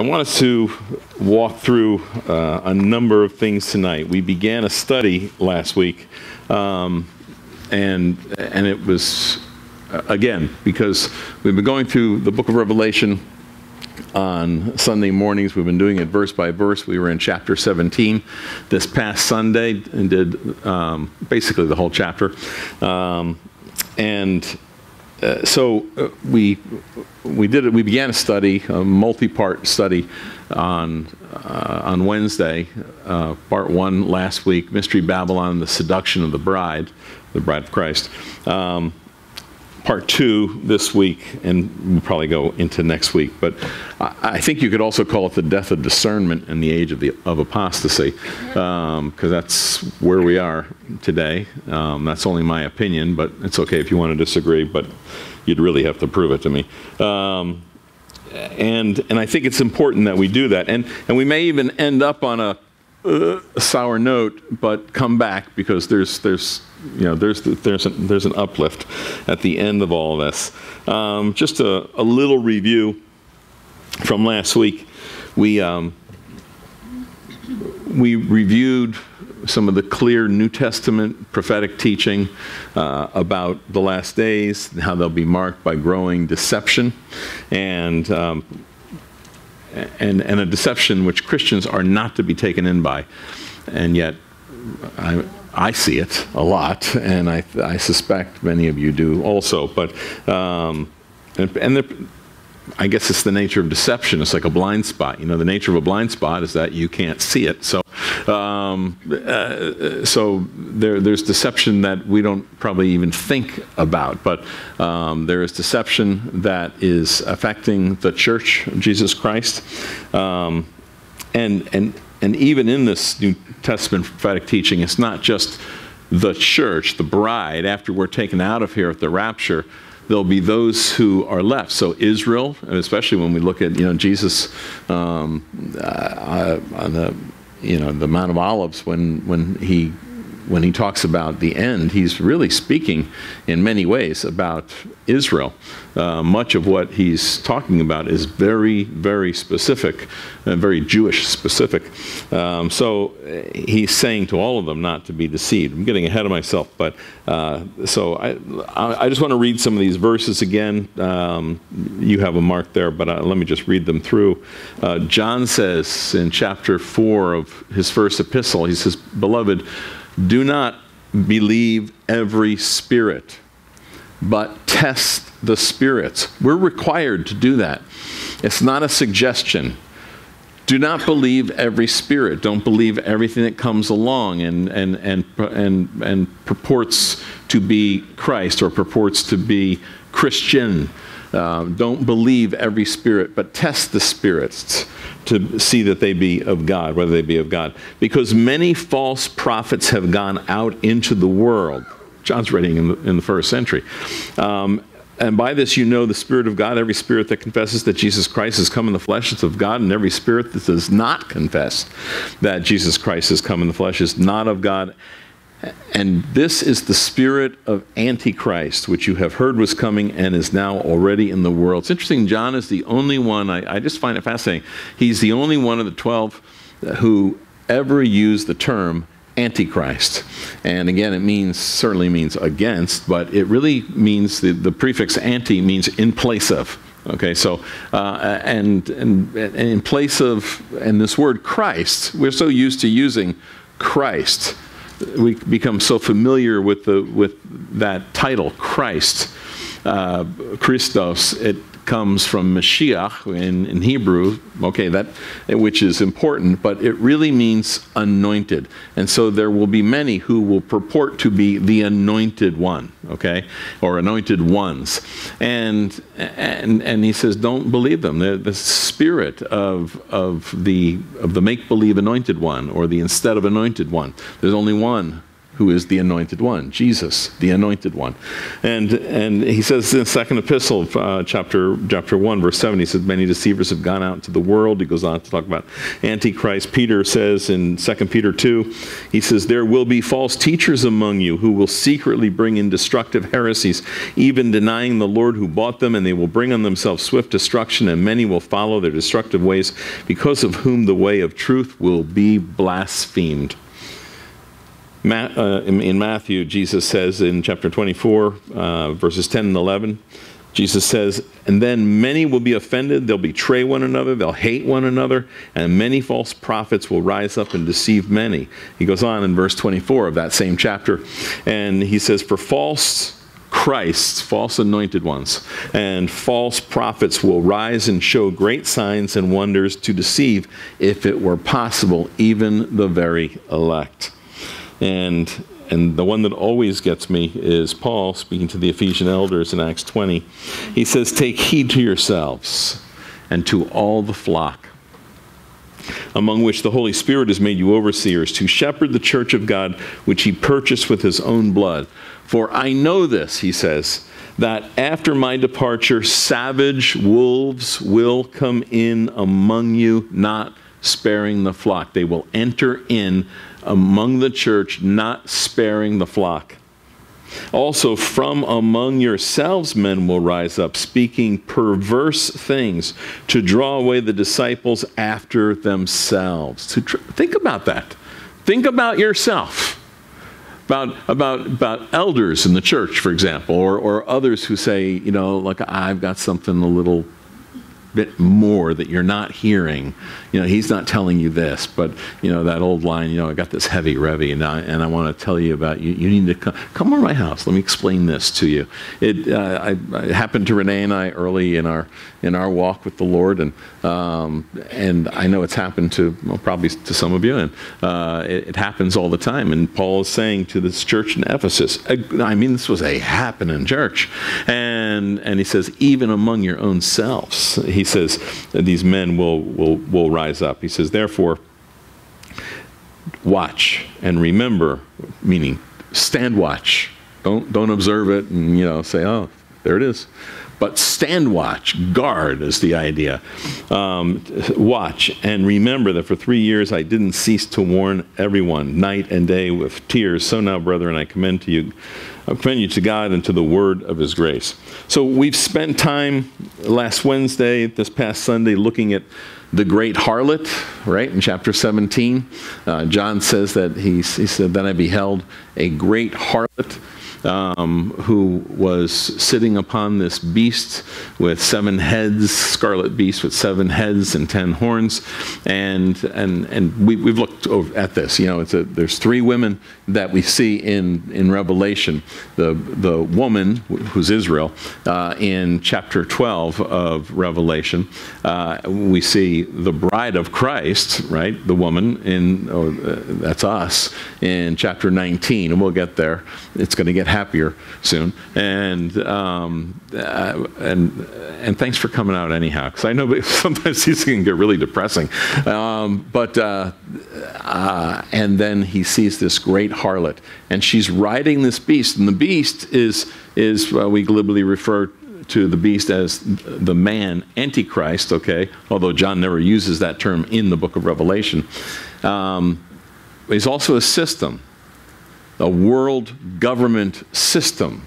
I want us to walk through a number of things tonight. We began a study last week, and it was, again, because we've been going through the book of Revelation on Sunday mornings. We've been doing it verse by verse. We were in chapter 17 this past Sunday and did basically the whole chapter. We began a study, a multi-part study on Wednesday, part one last week, Mystery Babylon, the seduction of the bride of Christ. Part two this week, and we'll probably go into next week, but I think you could also call it the death of discernment and the age of apostasy, because that's where we are today. That's only my opinion, but it's okay if you want to disagree, but you'd really have to prove it to me. And I think it's important that we do that, and we may even end up on a sour note, but come back, because there's an uplift at the end of all this. Just a little review from last week. We reviewed some of the clear New Testament prophetic teaching about the last days, how they'll be marked by growing deception, and a deception which Christians are not to be taken in by, and yet I see it a lot, and I suspect many of you do also. But I guess it's the nature of deception. It's like a blind spot. You know, the nature of a blind spot is that you can't see it. So, there's deception that we don't probably even think about. But there is deception that is affecting the Church of Jesus Christ, And even in this New Testament prophetic teaching, it's not just the church, the bride. After we're taken out of here at the rapture, there'll be those who are left. So Israel, especially when we look at, you know, Jesus on the, you know, the Mount of Olives, when he talks about the end, he's really speaking in many ways about Israel. Much of what he's talking about is very, very specific, very Jewish specific. So he's saying to all of them not to be deceived. I'm getting ahead of myself, but so I just want to read some of these verses again. You have a mark there, but let me just read them through. John says in chapter 4 of his first epistle, he says, "Beloved, do not believe every spirit, but test the spirits." We're required to do that. It's not a suggestion. Do not believe every spirit. Don't believe everything that comes along and purports to be Christ or purports to be Christian. Don't believe every spirit, but test the spirits to see that they be of God, whether they be of God. Because many false prophets have gone out into the world. John's writing in the first century. And by this you know the Spirit of God. Every spirit that confesses that Jesus Christ has come in the flesh is of God, and every spirit that does not confess that Jesus Christ has come in the flesh is not of God. And this is the spirit of Antichrist, which you have heard was coming and is now already in the world. It's interesting, John is the only one, I just find it fascinating, he's the only one of the 12 who ever used the term Antichrist. And again, it means, certainly means against, but it really means, the prefix anti means in place of. Okay, so, and in place of, and this word Christ, we're so used to using Christ. We become so familiar with that title, Christ, Christos. It comes from Mashiach in Hebrew, okay, that, which is important, but it really means anointed. And so there will be many who will purport to be the anointed one, okay, or anointed ones. And he says, don't believe them. They're the spirit of the make-believe anointed one, or the instead of anointed one. There's only one who is the Anointed One, Jesus, the Anointed One. And he says in the second epistle, chapter 1, verse 7, he says, many deceivers have gone out into the world. He goes on to talk about Antichrist. Peter says in 2 Peter 2, he says, there will be false teachers among you who will secretly bring in destructive heresies, even denying the Lord who bought them, and they will bring on themselves swift destruction, and many will follow their destructive ways, because of whom the way of truth will be blasphemed. In Matthew, Jesus says in chapter 24, verses 10 and 11, Jesus says, and then many will be offended, they'll betray one another, they'll hate one another, and many false prophets will rise up and deceive many. He goes on in verse 24 of that same chapter, and he says, for false Christs, false anointed ones, and false prophets will rise and show great signs and wonders to deceive, if it were possible, even the very elect. And the one that always gets me is Paul speaking to the Ephesian elders in Acts 20. He says, take heed to yourselves and to all the flock, among which the Holy Spirit has made you overseers, to shepherd the church of God, which he purchased with his own blood. For I know this, he says, that after my departure, savage wolves will come in among you, not sparing the flock. They will enter in among the church, not sparing the flock. Also, from among yourselves men will rise up, speaking perverse things, to draw away the disciples after themselves. So think about that. Think about yourself. About elders in the church, for example, or others who say, you know, like, I've got something a little bit more that you're not hearing. You know, he's not telling you this, but, you know, that old line, you know, I got this heavy revy, and I want to tell you about, you need to come over to my house, let me explain this to you. It happened to Renee and I early in our walk with the Lord, and I know it's happened to, well, probably to some of you, and it happens all the time. And Paul is saying to this church in Ephesus, I mean, this was a happening church, and he says, even among your own selves, he says, these men will rise up. He says, therefore, watch and remember, meaning stand watch. Don't observe it and, you know, say, oh, there it is. But stand watch, guard is the idea. Watch and remember that for 3 years I didn't cease to warn everyone, night and day with tears. So now, brethren, I commend you to God and to the word of his grace. So we've spent time last Wednesday, this past Sunday, looking at the great harlot, right? In chapter 17, John says that he said, then I beheld a great harlot, who was sitting upon this beast with 7 heads, scarlet beast with 7 heads and 10 horns, and we've looked at this. You know, there's 3 women that we see in Revelation. The woman who's Israel in chapter 12 of Revelation. We see the bride of Christ, right? The woman that's us in chapter 19, and we'll get there. It's going to get happier soon, and thanks for coming out anyhow, because I know sometimes these can get really depressing. And then he sees this great harlot, and she's riding this beast, and the beast is we glibly refer to the beast as the man Antichrist. Okay, although John never uses that term in the book of Revelation, he's also a system. A world government system,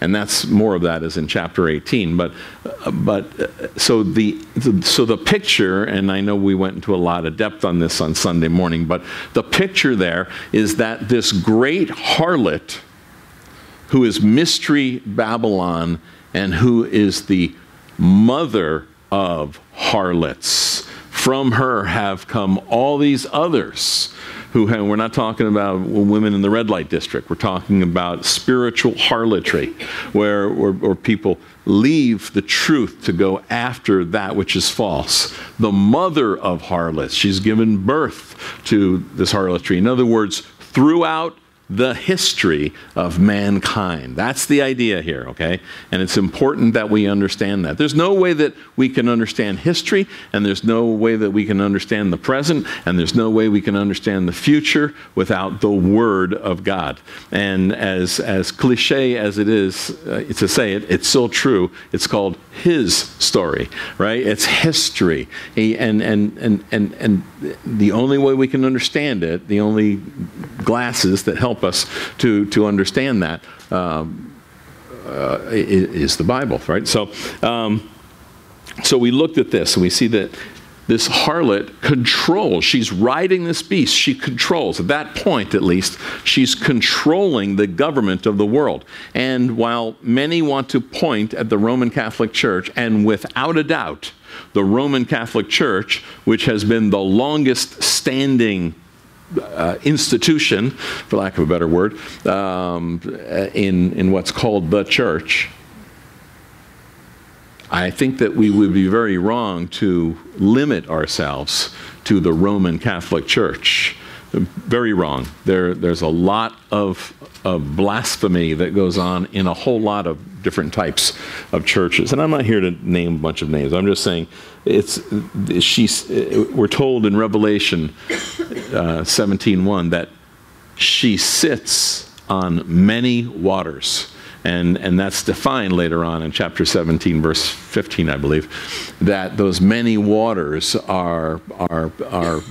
and that's more of that is in chapter 18. So the picture, and I know we went into a lot of depth on this on Sunday morning, but the picture there is that this great harlot, who is Mystery Babylon, and who is the mother of harlots. From her have come all these others. We're not talking about women in the red light district. We're talking about spiritual harlotry, where people leave the truth to go after that which is false. The mother of harlots, she's given birth to this harlotry. In other words, throughout the history of mankind. That's the idea here, okay? And it's important that we understand that. There's no way that we can understand history, and there's no way that we can understand the present, and there's no way we can understand the future without the Word of God. And as cliche as it is to say it, it's still true. It's called His story, right? It's history. And the only way we can understand it, the only glasses that help us to understand that is the Bible, right? So, so we looked at this, and we see that this harlot controls. She's riding this beast. She controls. At that point, at least, she's controlling the government of the world. And while many want to point at the Roman Catholic Church, and without a doubt, the Roman Catholic Church, which has been the longest standing institution, for lack of a better word, in what's called the church, I think that we would be very wrong to limit ourselves to the Roman Catholic Church. Very wrong. There's a lot of blasphemy that goes on in a whole lot of different types of churches. And I'm not here to name a bunch of names. I'm just saying we're told in Revelation 17:1 that she sits on many waters. And that's defined later on in chapter 17, verse 15, I believe, that those many waters are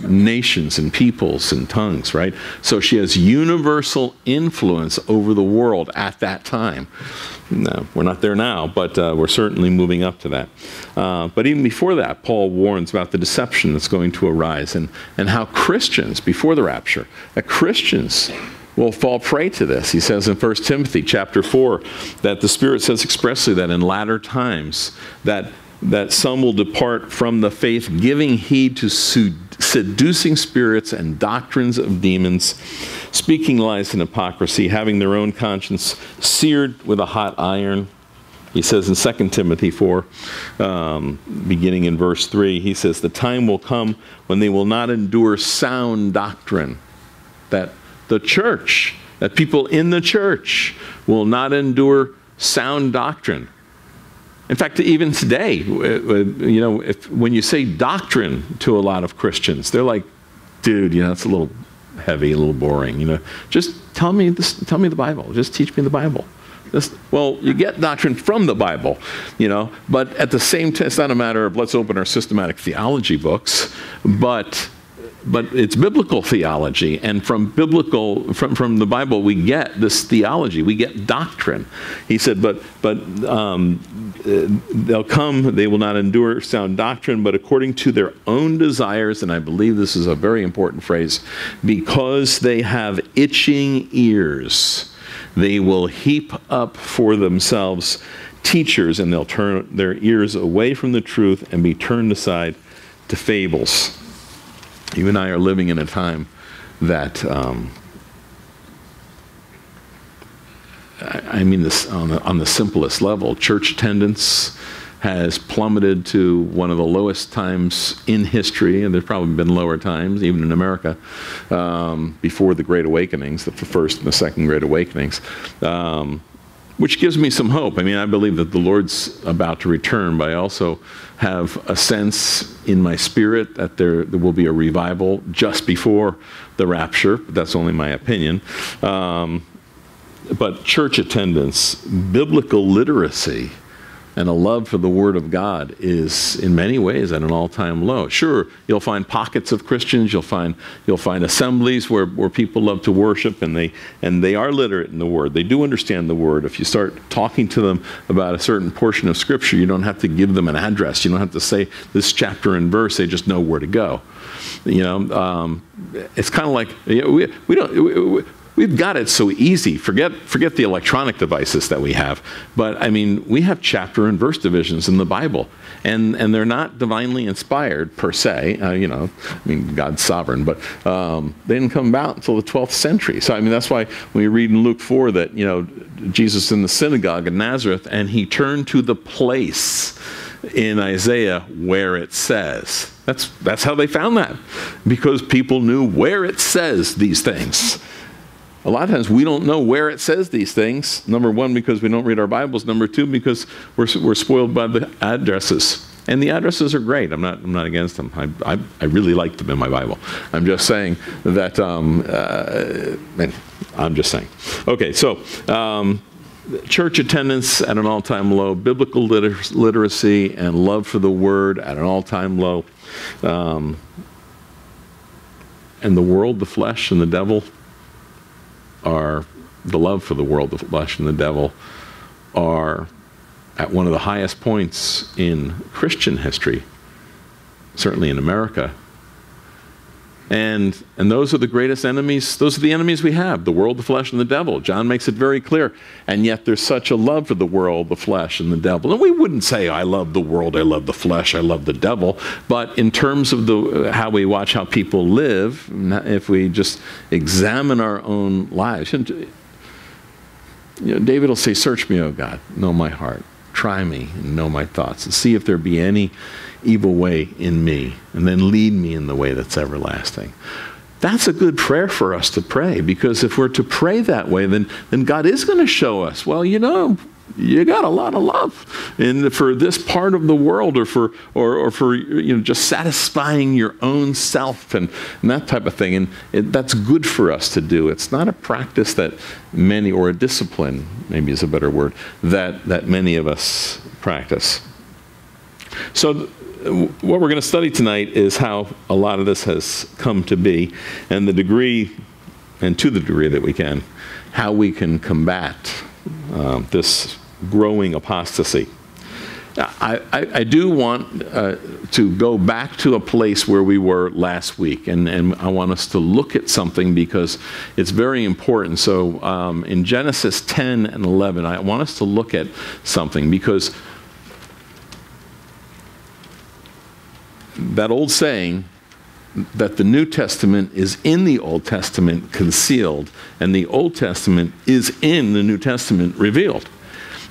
nations and peoples and tongues, right? So she has universal influence over the world at that time. No, we're not there now, but we're certainly moving up to that. But even before that, Paul warns about the deception that's going to arise and how Christians, before the rapture, that Christians will fall prey to this. He says in 1 Timothy chapter 4 that the Spirit says expressly that in latter times that some will depart from the faith, giving heed to seducing spirits and doctrines of demons, speaking lies and hypocrisy, having their own conscience seared with a hot iron. He says in 2 Timothy 4, beginning in verse 3, he says, the time will come when they will not endure sound doctrine, that the church, that people in the church will not endure sound doctrine. In fact, even today, you know, when you say doctrine to a lot of Christians, they're like, dude, you know, it's a little heavy, a little boring, you know. Just tell me this, tell me the Bible. Just teach me the Bible. Well, you get doctrine from the Bible, you know, but at the same time, it's not a matter of let's open our systematic theology books, but it's biblical theology, and from the Bible we get this theology, we get doctrine. He said, they will not endure sound doctrine, but according to their own desires, and I believe this is a very important phrase, because they have itching ears, they will heap up for themselves teachers, and they'll turn their ears away from the truth and be turned aside to fables. You and I are living in a time that, I mean this on the simplest level, church attendance has plummeted to one of the lowest times in history, and there's probably been lower times, even in America, before the Great Awakenings, the first and the second Great Awakenings, which gives me some hope. I mean, I believe that the Lord's about to return, but I also have a sense in my spirit that there will be a revival just before the rapture. That's only my opinion. But church attendance, biblical literacy, and a love for the Word of God is, in many ways, at an all-time low. Sure, you'll find pockets of Christians. You'll find assemblies where people love to worship, and they are literate in the Word. They do understand the Word. If you start talking to them about a certain portion of Scripture, you don't have to give them an address. You don't have to say this chapter and verse. They just know where to go. You know, it's kind of like, you know, we don't. We've got it so easy. Forget the electronic devices that we have. But I mean, we have chapter and verse divisions in the Bible, and they're not divinely inspired per se. You know, I mean, God's sovereign, but they didn't come about until the 12th century. So I mean, that's why when we read in Luke 4 that, you know, Jesus in the synagogue in Nazareth, and he turned to the place in Isaiah where it says. That's how they found that, because people knew where it says these things. a lot of times we don't know where it says these things. Number one, because we don't read our Bibles. Number two, because we're spoiled by the addresses. And the addresses are great. I'm not against them. I really like them in my Bible. I'm just saying that, I'm just saying. Okay, so church attendance at an all-time low, biblical literacy and love for the Word at an all-time low, and the world, the flesh, and the devil are, the love for the world, the flesh, and the devil are at one of the highest points in Christian history, certainly in America. And those are the greatest enemies. Those are the enemies we have, the world, the flesh, and the devil. John makes it very clear. And yet there's such a love for the world, the flesh, and the devil. And we wouldn't say, I love the world, I love the flesh, I love the devil. But in terms of how we watch how people live, if we just examine our own lives, David will say, search me, O God, know my heart. Try me and know my thoughts, and see if there be any evil way in me, and then lead me in the way that's everlasting. That's a good prayer for us to pray, because if we're to pray that way, then God is going to show us, well, you know, you got a lot of love for this part of the world, or for just satisfying your own self and that type of thing. And that's good for us to do. It's not a practice that many, or a discipline, maybe is a better word, that many of us practice. So what we're going to study tonight is how a lot of this has come to be, and to the degree that we can, how we can combat this growing apostasy. I do want to go back to a place where we were last week, and I want us to look at something because it's very important. So in Genesis 10 and 11, I want us to look at something, because that old saying that the New Testament is in the Old Testament concealed, and the Old Testament is in the New Testament revealed.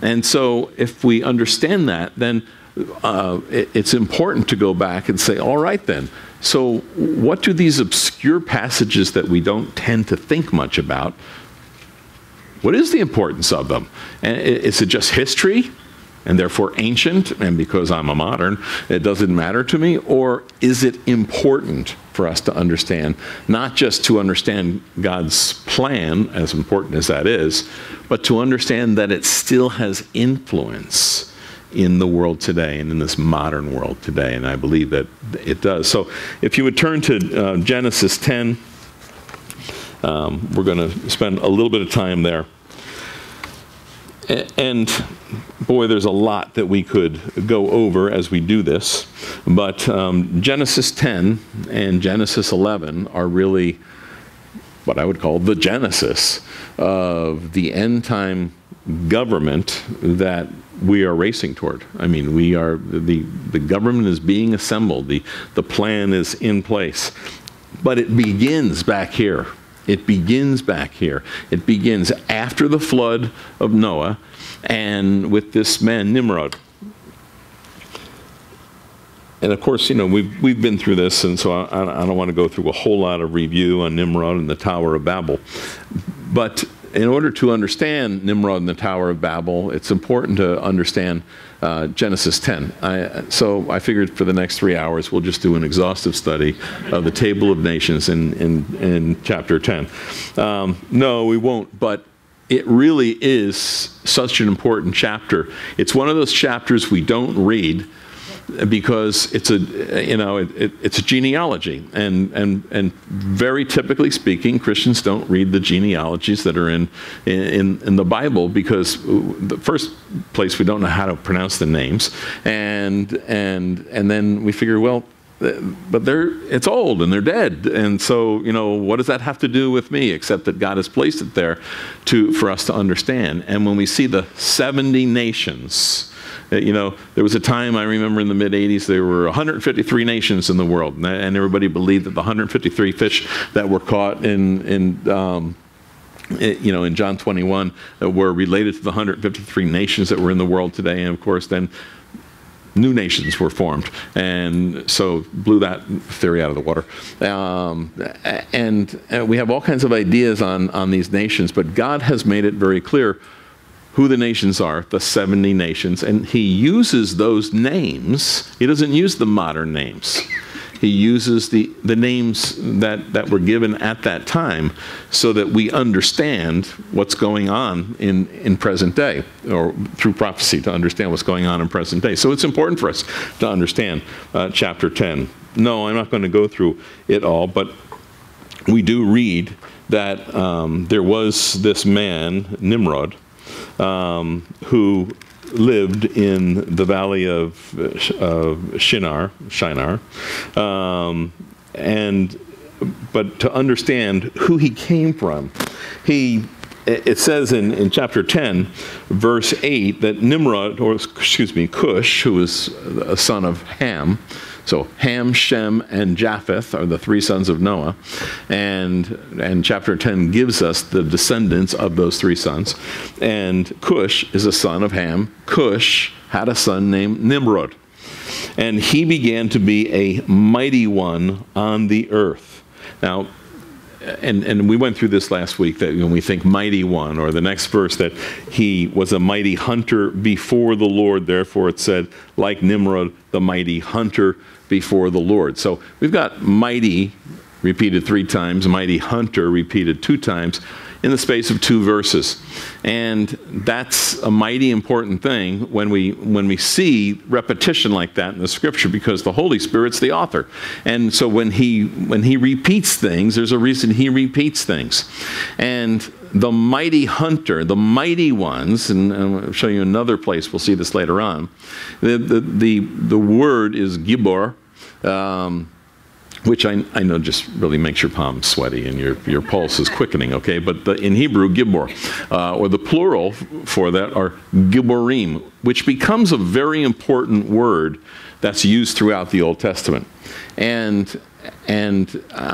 And so if we understand that, then it's important to go back and say, all right then, so what do these obscure passages that we don't tend to think much about, what is the importance of them? And is it just history? And therefore ancient, and because I'm a modern, it doesn't matter to me? Or is it important for us to understand, not just to understand God's plan, as important as that is, but to understand that it still has influence in the world today, and in this modern world today? And I believe that it does. So if you would turn to Genesis 10, we're going to spend a little bit of time there. And boy, there's a lot that we could go over as we do this, but Genesis 10 and Genesis 11 are really what I would call the genesis of the end time government that we are racing toward. I mean, we are, the government is being assembled, the plan is in place, but it begins back here. It begins back here. It begins after the flood of Noah, and with this man Nimrod. And of course, we've been through this, and so I don't want to go through a whole lot of review on Nimrod and the Tower of Babel. But in order to understand Nimrod and the Tower of Babel, it's important to understand Genesis 10. So I figured for the next 3 hours, we'll just do an exhaustive study of the Table of Nations in chapter 10. No, we won't, but it really is such an important chapter. It's one of those chapters we don't read, because it's a it's a genealogy, and very typically speaking, Christians don't read the genealogies that are in the Bible, because the first place we don't know how to pronounce the names, and then we figure, well, but it's old and they're dead, and so what does that have to do with me, except that God has placed it there for us to understand. And when we see the 70 nations. There was a time, I remember in the mid-'80s, there were 153 nations in the world, and everybody believed that the 153 fish that were caught in John 21 were related to the 153 nations that were in the world today. And of course, then new nations were formed, and so blew that theory out of the water. And we have all kinds of ideas on these nations, but God has made it very clear who the nations are, the 70 nations, and he uses those names. He doesn't use the modern names. He uses the names that were given at that time so that we understand what's going on in present day, or through prophecy to understand what's going on in present day. So it's important for us to understand chapter 10. No, I'm not going to go through it all, but we do read that there was this man, Nimrod, who lived in the valley of Shinar, but to understand who he came from, it says in chapter 10, verse 8, that Nimrod, or excuse me, Cush, who was a son of Ham, so Ham, Shem, and Japheth are the three sons of Noah, and chapter 10 gives us the descendants of those three sons, and Cush is a son of Ham. Cush had a son named Nimrod, and he began to be a mighty one on the earth. Now, and we went through this last week, that when we think mighty one, or the next verse, that he was a mighty hunter before the Lord. Therefore it said, like Nimrod, the mighty hunter before the Lord. So we've got mighty repeated 3 times, mighty hunter repeated 2 times in the space of 2 verses. And that's a mighty important thing when we see repetition like that in the scripture, because the Holy Spirit's the author. And so when he repeats things, there's a reason he repeats things. And the mighty hunter, the mighty ones, and I'll show you another place, we'll see this later on. The word is Gibor, which I know just really makes your palms sweaty and your pulse is quickening, okay? But in Hebrew, Gibor, or the plural for that are Giborim, which becomes a very important word that's used throughout the Old Testament. And I'm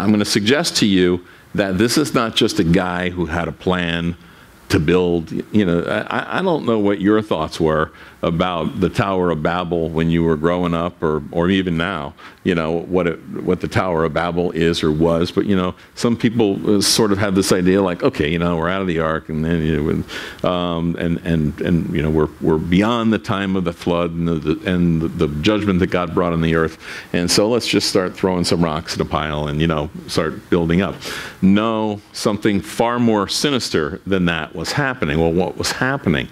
going to suggest to you that this is not just a guy who had a plan to build, you know, I don't know what your thoughts were about the Tower of Babel when you were growing up, or even now, you know, what the Tower of Babel is or was. But, you know, some people sort of have this idea like, okay, you know, we're out of the ark, and then, you know, and you know, we're beyond the time of the flood and the judgment that God brought on the earth. And so let's just start throwing some rocks in a pile and, you know, start building up. No, something far more sinister than that was happening. Well, what was happening?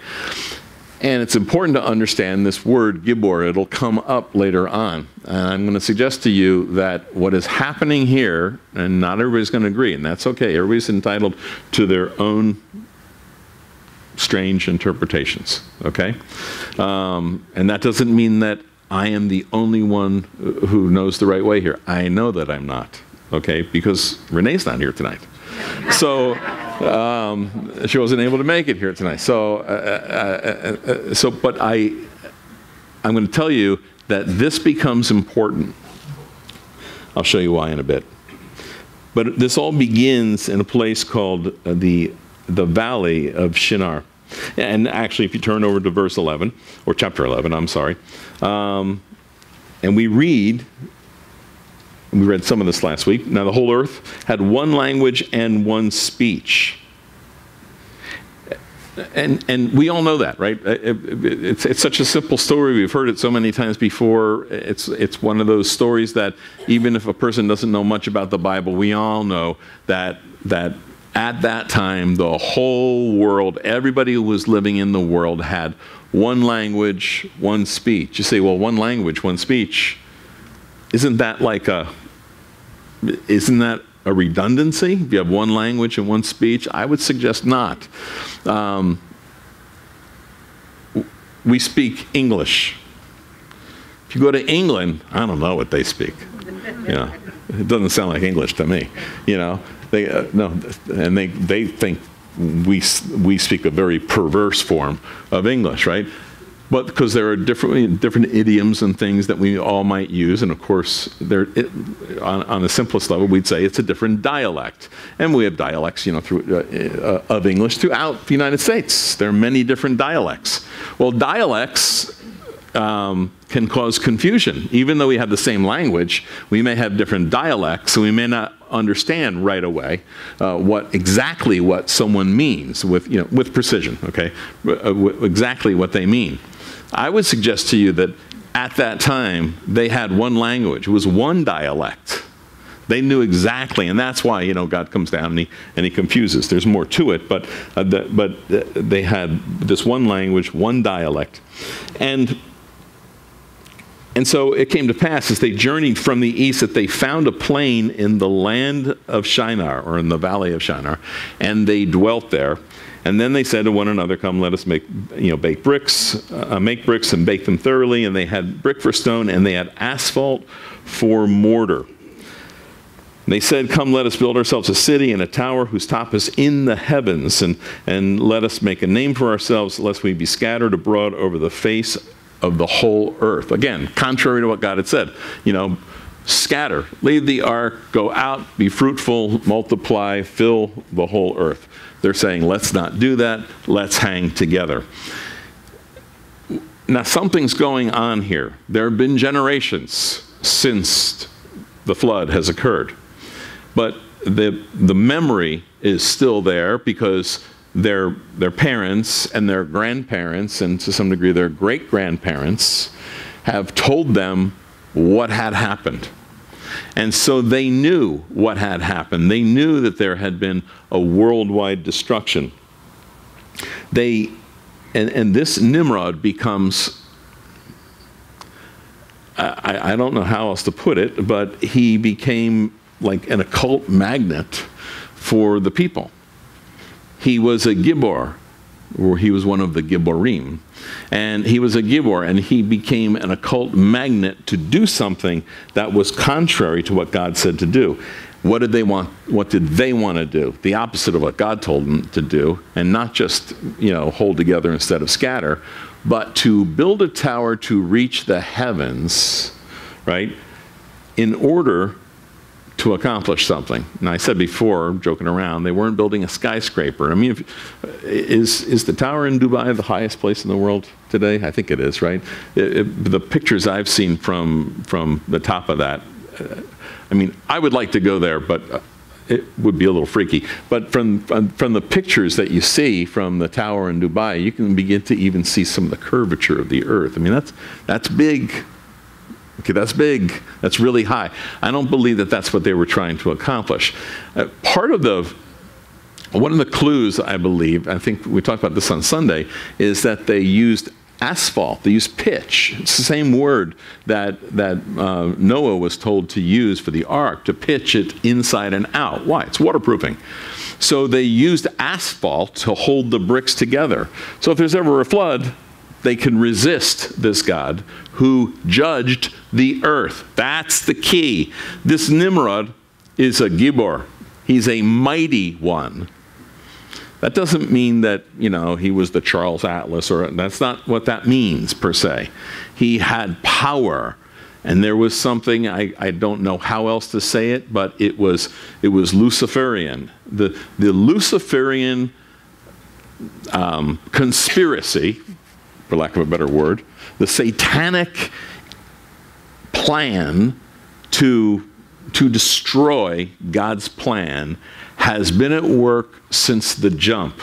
And it's important to understand this word Gibor. It'll come up later on. And I'm going to suggest to you that what is happening here, and not everybody's going to agree, and that's okay. Everybody's entitled to their own strange interpretations, okay? And that doesn't mean that I am the only one who knows the right way here. I know that I'm not, okay? Because Renee's not here tonight. So she wasn't able to make it here tonight. So, but I'm going to tell you that this becomes important. I'll show you why in a bit. But this all begins in a place called the Valley of Shinar. And actually, if you turn over to verse 11, or chapter 11, I'm sorry, and we read. We read some of this last week. Now the whole earth had one language and one speech. And we all know that, right? It's such a simple story. We've heard it so many times before. It's one of those stories that even if a person doesn't know much about the Bible, we all know that at that time, the whole world, everybody who was living in the world, had one language, one speech. You say, well, one language, one speech. Isn't that a redundancy? If you have one language and one speech, I would suggest not. We speak English. If you go to England, I don't know what they speak. You know, it doesn't sound like English to me. You know, they and they think we speak a very perverse form of English, right? But because there are different idioms and things that we all might use, and of course, on the simplest level, we'd say it's a different dialect. And we have dialects, you know, of English throughout the United States. There are many different dialects. Well, dialects can cause confusion. Even though we have the same language, we may have different dialects, so we may not understand right away exactly what someone means with precision, okay? Exactly what they mean. I would suggest to you that at that time, they had one language. It was one dialect. They knew exactly, and that's why God comes down and he confuses. There's more to it, but they had this one language, one dialect, and so it came to pass as they journeyed from the east that they found a plain in the land of Shinar, or in the valley of Shinar, and they dwelt there. And then they said to one another, "Come, let us make bricks and bake them thoroughly." And they had brick for stone, and they had asphalt for mortar. And they said, "Come, let us build ourselves a city and a tower whose top is in the heavens, and let us make a name for ourselves, lest we be scattered abroad over the face of the whole earth." Again, contrary to what God had said, scatter, leave the ark, go out, be fruitful, multiply, fill the whole earth. They're saying, let's not do that, let's hang together. Now, something's going on here. There have been generations since the flood has occurred, but the memory is still there, because their parents and their grandparents, and to some degree their great-grandparents, have told them what had happened. And so they knew what had happened. They knew that there had been a worldwide destruction. And this Nimrod becomes, I don't know how else to put it, but he became like an occult magnet for the people. He was a Gibbor, or he was one of the Gibborim. And he was a Gibbor, and he became an occult magnet to do something that was contrary to what God said to do. What did they want? What did they want to do? The opposite of what God told them to do, and not just, hold together instead of scatter, but to build a tower to reach the heavens, right, in order to accomplish something. And I said before, joking around, they weren't building a skyscraper. I mean, is the tower in Dubai the highest place in the world today? I think it is, right? The pictures I've seen from the top of that, I mean, I would like to go there, but it would be a little freaky. But from the pictures that you see from the tower in Dubai, you can begin to even see some of the curvature of the earth. I mean, that's big. Okay, that's big. That's really high. I don't believe that that's what they were trying to accomplish. One of the clues, I believe, I think we talked about this on Sunday, is that they used asphalt. They used pitch. It's the same word that Noah was told to use for the ark, to pitch it inside and out. Why? It's waterproofing. So they used asphalt to hold the bricks together. So if there's ever a flood, they can resist this God who judged the earth. That's the key. This Nimrod is a Gibbor. He's a mighty one. That doesn't mean that, he was the Charles Atlas, or that's not what that means per se. He had power, and there was something, I don't know how else to say it, but it was Luciferian. The Luciferian conspiracy, for lack of a better word, the satanic plan to destroy God's plan has been at work since the jump,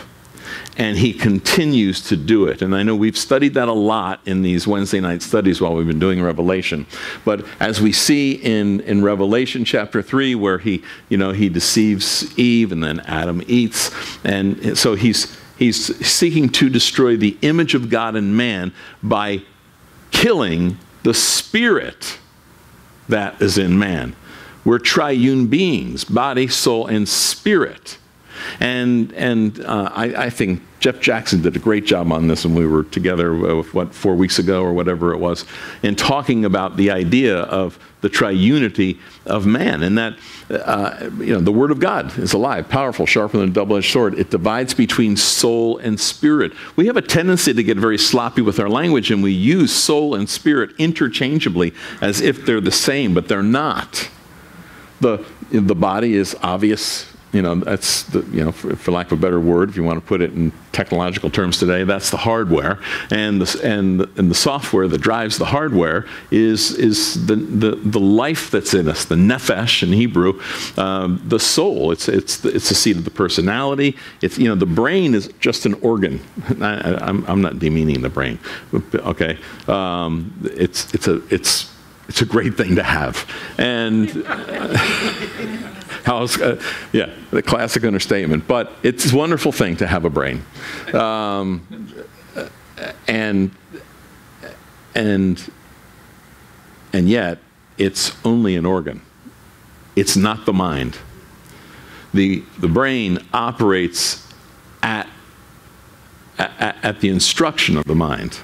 and he continues to do it. And I know we've studied that a lot in these Wednesday night studies while we've been doing Revelation. But as we see in Revelation chapter 3, where he deceives Eve, and then Adam eats, and so He's seeking to destroy the image of God in man by killing the spirit that is in man. We're triune beings, body, soul, and spirit. And I think Jeff Jackson did a great job on this when we were together, 4 weeks ago or whatever it was, in talking about the idea of the triunity of man, and that the Word of God is alive, powerful, sharper than a double-edged sword. It divides between soul and spirit. We have a tendency to get very sloppy with our language, and we use soul and spirit interchangeably as if they're the same, but they're not. The body is obvious you know, that's the, you know, for lack of a better word, if you want to put it in technological terms today, that's the hardware, and the software that drives the hardware is the life that's in us, the nefesh in Hebrew, the soul. It's the seat of the personality. It's, you know, the brain is just an organ. I'm not demeaning the brain. Okay, it's a great thing to have, and yeah, the classic understatement. But it's a wonderful thing to have a brain, and yet it's only an organ. It's not the mind. The brain operates at the instruction of the mind.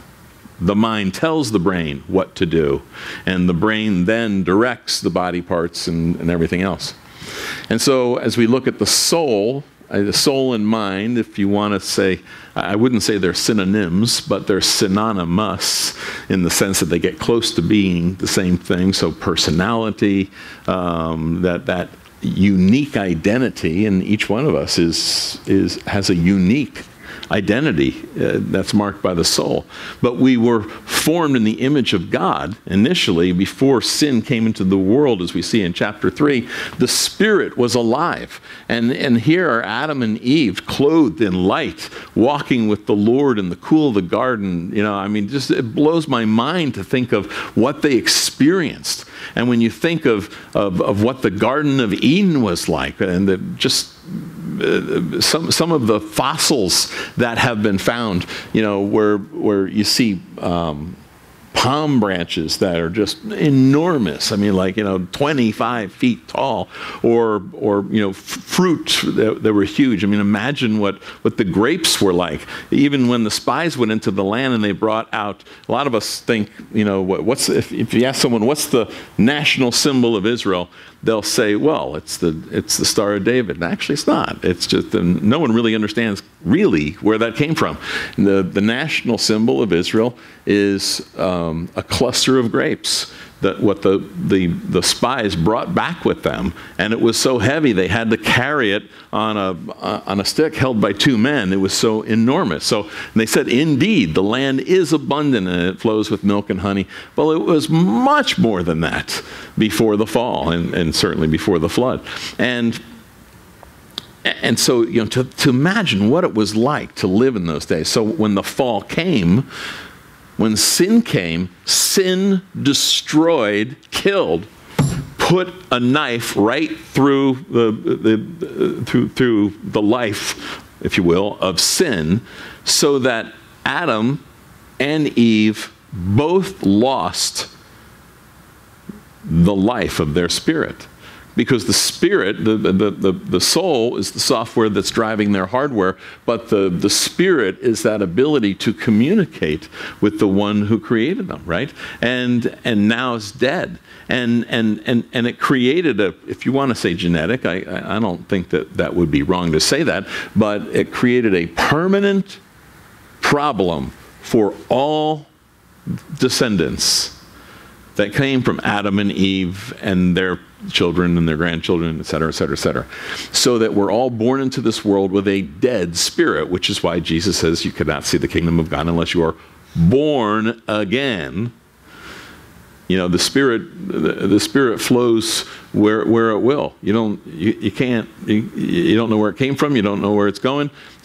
The mind tells the brain what to do, and the brain then directs the body parts and everything else. And so as we look at the soul and mind, if you want to say, I wouldn't say they're synonyms, but they're synonymous in the sense that they get close to being the same thing. So personality, that unique identity, and each one of us has a unique identity that's marked by the soul. But we were formed in the image of God initially before sin came into the world, as we see in chapter 3. The spirit was alive. And here are Adam and Eve clothed in light, walking with the Lord in the cool of the garden. You know, I mean, just it blows my mind to think of what they experienced. And when you think of what the Garden of Eden was like, and some of the fossils that have been found, you know, where you see palm branches that are just enormous. I mean, like, you know, 25 feet tall, or you know, fruit that were huge. I mean, imagine what the grapes were like. Even when the spies went into the land and they brought out, a lot of us think, you know, what's, if you ask someone, what's the national symbol of Israel? They'll say, well, it's the Star of David. And actually, it's not. It's just, no one really understands really where that came from. The national symbol of Israel is a cluster of grapes, what the spies brought back with them. And it was so heavy they had to carry it on a stick held by two men. It was so enormous. So they said, indeed, the land is abundant and it flows with milk and honey. Well, it was much more than that before the fall, and certainly before the flood. And so, you know, to imagine what it was like to live in those days. So when the fall came, when sin came, sin destroyed, killed, put a knife right through through the life, if you will, of sin, so that Adam and Eve both lost the life of their spirit. Because the spirit, the soul is the software that's driving their hardware, but the spirit is that ability to communicate with the one who created them, right? And now it's dead. And it created a, if you want to say genetic, I don't think that would be wrong to say that, but it created a permanent problem for all descendants that came from Adam and Eve and their children and their grandchildren, et cetera, et cetera, et cetera. So that we're all born into this world with a dead spirit, which is why Jesus says you cannot see the kingdom of God unless you are born again. You know, the spirit flows where it will. You don't, you can't, you don't know where it came from. You don't know where it's going, or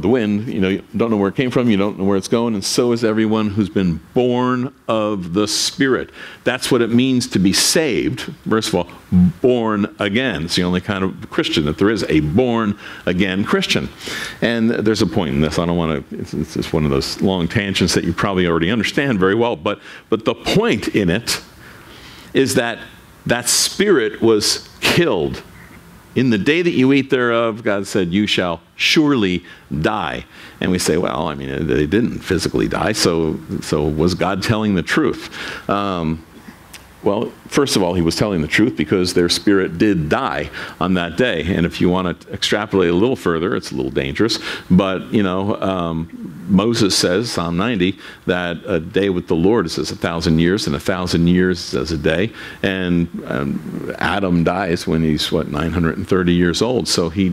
the wind. You know, you don't know where it came from. You don't know where it's going. And so is everyone who's been born of the Spirit. That's what it means to be saved. First of all, born again. It's the only kind of Christian that there is, a born again Christian. And there's a point in this. I don't want to. It's just one of those long tangents that you probably already understand very well. But the point in it is that spirit was killed. In the day that you eat thereof, God said, you shall surely die. And we say, well, I mean, they didn't physically die, so was God telling the truth? Well, first of all, he was telling the truth because their spirit did die on that day. And if you want to extrapolate a little further, it's a little dangerous, but, you know, Moses says, Psalm 90, that a day with the Lord is as 1,000 years, and 1,000 years is as a day. And Adam dies when he's, what, 930 years old. So he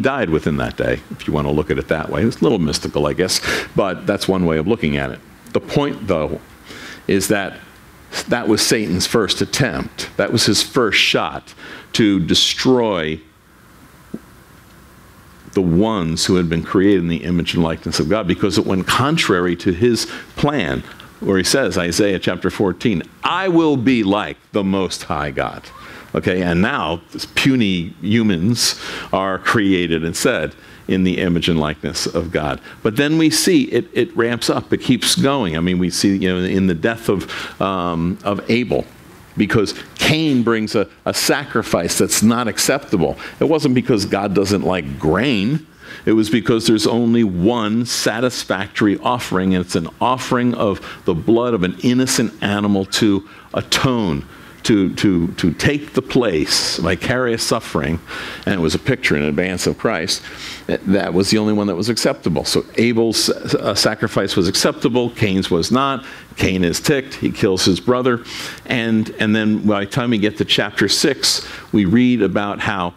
died within that day, if you want to look at it that way. It's a little mystical, I guess, but that's one way of looking at it. The point, though, is that that was Satan's first attempt. That was his first shot to destroy the ones who had been created in the image and likeness of God, because it went contrary to his plan, where he says, Isaiah chapter 14, I will be like the Most High God. Okay, and now these puny humans are created and said, in the image and likeness of God. But then we see it ramps up, it keeps going. I mean, we see, you know, in the death of Abel, because Cain brings a sacrifice that's not acceptable. It wasn't because God doesn't like grain. It was because there's only one satisfactory offering, and it's an offering of the blood of an innocent animal to atone, to take the place, vicarious suffering, and it was a picture in advance of Christ. That was the only one that was acceptable. So Abel's sacrifice was acceptable, Cain's was not. Cain is ticked, he kills his brother. And then by the time we get to chapter 6, we read about how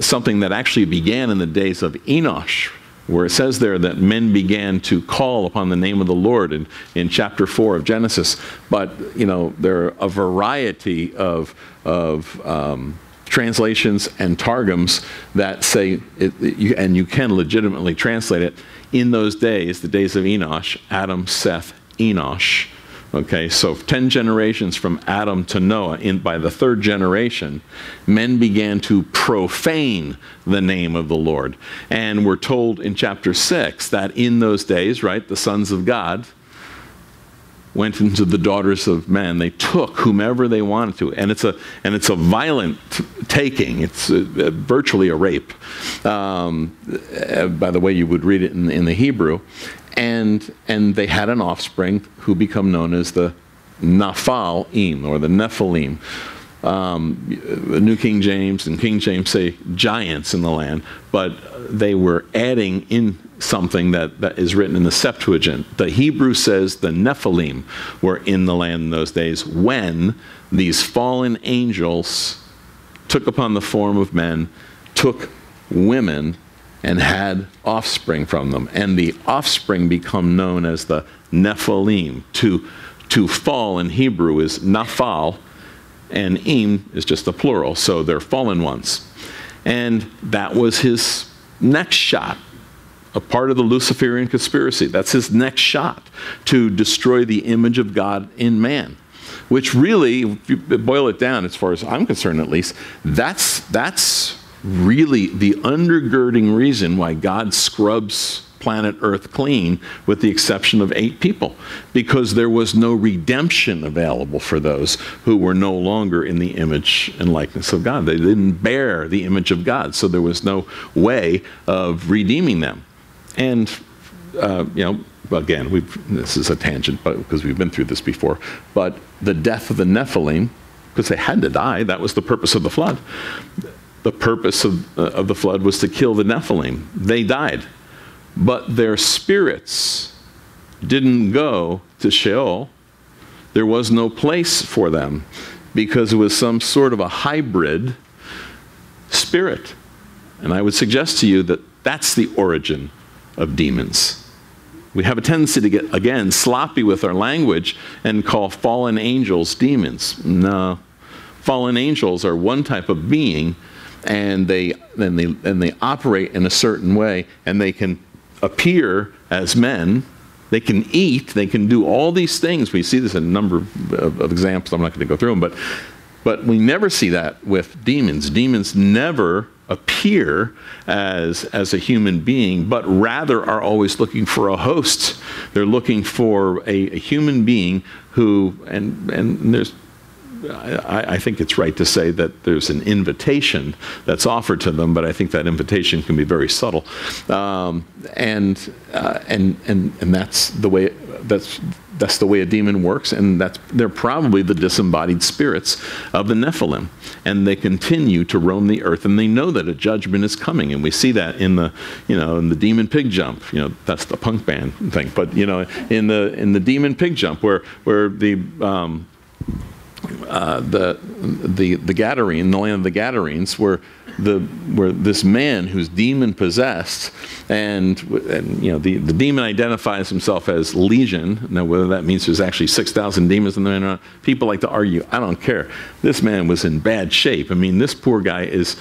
something that actually began in the days of Enosh, where it says there that men began to call upon the name of the Lord in chapter 4 of Genesis. But, you know, there are a variety of translations and targums that say, and you can legitimately translate it, in those days, the days of Enosh, Adam, Seth, Enosh. Okay, so 10 generations from Adam to Noah, by the 3rd generation, men began to profane the name of the Lord. And we're told in chapter 6 that in those days, right, the sons of God went into the daughters of men. They took whomever they wanted to. And it's a violent taking. It's virtually a rape, by the way you would read it in the Hebrew. And they had an offspring who become known as the Naphalim, or the Nephilim. The New King James and King James say giants in the land, but they were adding in something that is written in the Septuagint. The Hebrew says the Nephilim were in the land in those days when these fallen angels took upon the form of men, took women, and had offspring from them. And the offspring become known as the Nephilim. To fall in Hebrew is naphal, and im is just the plural, so they're fallen ones. And that was his next shot, a part of the Luciferian conspiracy. That's his next shot, to destroy the image of God in man. Which really, if you boil it down, as far as I'm concerned at least, that's really the undergirding reason why God scrubs planet Earth clean, with the exception of 8 people, because there was no redemption available for those who were no longer in the image and likeness of God. They didn't bear the image of God, so there was no way of redeeming them. And, you know, again, this is a tangent, but because we've been through this before, but the death of the Nephilim, because they had to die, that was the purpose of the flood. The purpose of the flood was to kill the Nephilim. They died. But their spirits didn't go to Sheol. There was no place for them, because it was some sort of a hybrid spirit. And I would suggest to you that that's the origin of demons. We have a tendency to get, again, sloppy with our language and call fallen angels demons. No. Fallen angels are one type of being, and they operate in a certain way, and they can appear as men, they can eat, they can do all these things. We see this in a number of examples. I'm not going to go through them, but we never see that with demons. Demons never appear as a human being, but rather are always looking for a host. They're looking for a human being who, and there's, I think it's right to say that there's an invitation that's offered to them, but I think that invitation can be very subtle, and that's the way. That's That's the way a demon works, and they're probably the disembodied spirits of the Nephilim. And they continue to roam the earth, and they know that a judgment is coming. And we see that in the, in the Demon Pig Jump. That's the punk band thing. But, in the Demon Pig Jump, where the Gadarene, the land of the Gadarenes, where this man who's demon possessed, and the demon identifies himself as Legion. Now, whether that means there's actually 6,000 demons in the man or not, people like to argue. I don't care. This man was in bad shape. I mean, this poor guy is.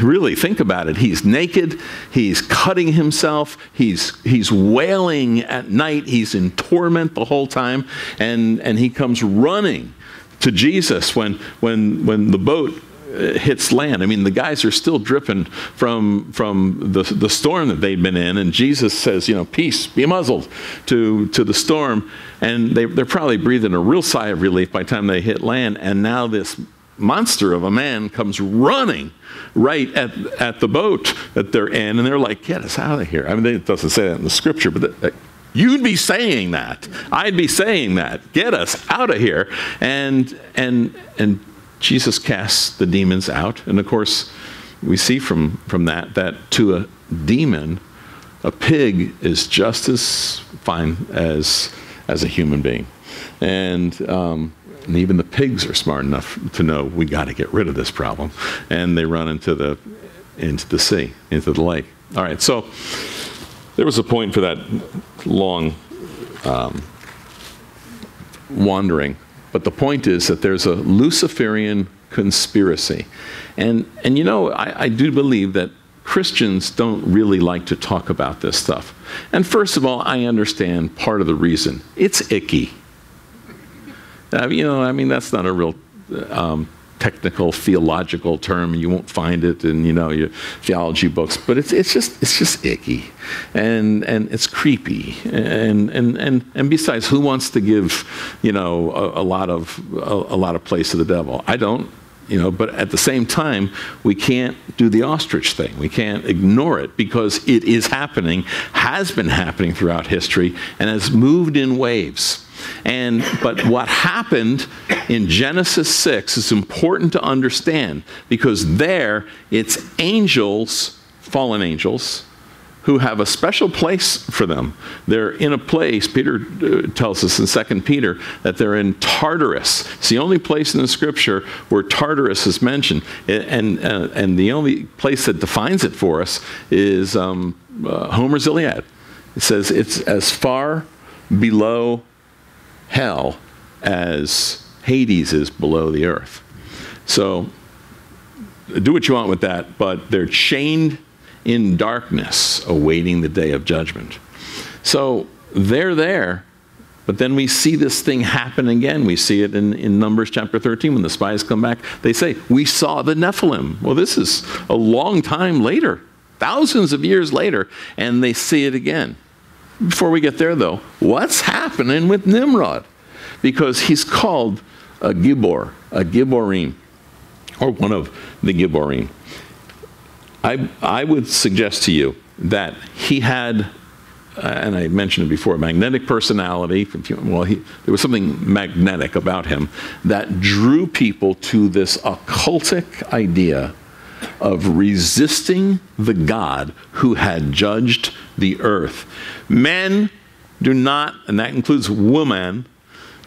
Really think about it. He's naked, he's cutting himself, he's wailing at night, he's in torment the whole time, and he comes running to Jesus when the boat hits land. I mean, the guys are still dripping from the storm that they'd been in, and Jesus says, peace, be muzzled to the storm, and they're probably breathing a real sigh of relief by the time they hit land, and now this monster of a man comes running right at the boat that they're in, and they're like, get us out of here. I mean, it doesn't say that in the scripture, but you'd be saying that. I'd be saying that. Get us out of here. And Jesus casts the demons out. And of course, we see from that to a demon, a pig is just as fine as a human being. And even the pigs are smart enough to know we got to get rid of this problem, and they run into the sea, into the lake. All right, so there was a point for that long wandering, but the point is that there's a Luciferian conspiracy, and I do believe that Christians don't really like to talk about this stuff. And first of all, I understand part of the reason. It's icky. I mean, that's not a real technical theological term. You won't find it in your theology books, but it's just icky, and it's creepy, and besides, who wants to give a lot of place to the devil? I don't. But at the same time, we can't do the ostrich thing. We can't ignore it, because it is happening, has been happening throughout history, and has moved in waves. But what happened in Genesis 6 is important to understand, because there it's angels, fallen angels, who have a special place for them. They're in a place, Peter tells us in 2 Peter, that they're in Tartarus. It's the only place in the scripture where Tartarus is mentioned. And the only place that defines it for us is Homer's Iliad. It says it's as far below hell as Hades is below the earth. So do what you want with that, but they're chained in darkness, awaiting the day of judgment. So they're there, but then we see this thing happen again. We see it in Numbers chapter 13. When the spies come back, they say, we saw the Nephilim. Well, this is a long time later, thousands of years later, and they see it again. Before we get there, though, what's happening with Nimrod? Because he's called a Gibor, a Giborim, or one of the Giborim. I would suggest to you that he had, and I mentioned it before, a magnetic personality. There was something magnetic about him that drew people to this occultic idea of resisting the God who had judged the earth. Men do not, and that includes women,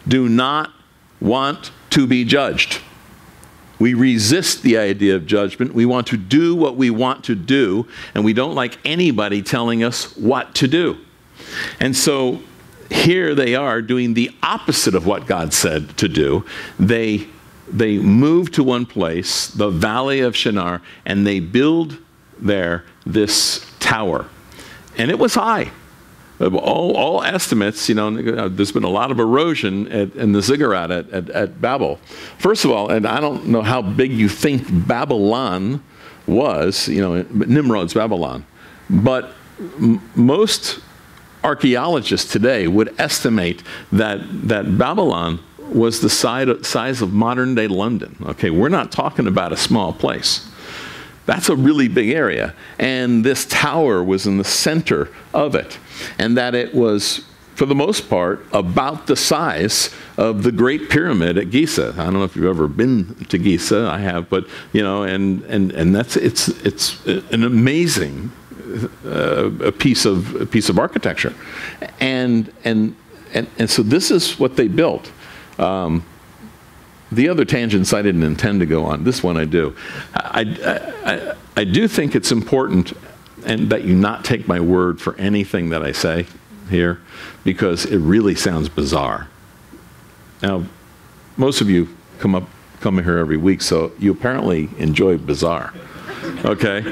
do not want to be judged. We resist the idea of judgment. We want to do what we want to do, and we don't like anybody telling us what to do. And so here they are doing the opposite of what God said to do. They move to one place, the Valley of Shinar, and they build there this tower. And it was high. All estimates, there's been a lot of erosion in the ziggurat at Babel. First of all, and I don't know how big you think Babylon was, Nimrod's Babylon, but most archaeologists today would estimate that Babylon was the size of modern-day London. Okay, we're not talking about a small place. That's a really big area, and this tower was in the center of it, and that it was for the most part, about the size of the Great Pyramid at Giza. I don't know if you've ever been to Giza. I have, but you know, and that's it's an amazing a piece of architecture, and so this is what they built. The other tangents I didn't intend to go on. This one I do. I do think it's important, and that you not take my word for anything that I say here, because it really sounds bizarre. Now, most of you come here every week, so you apparently enjoy bizarre, okay?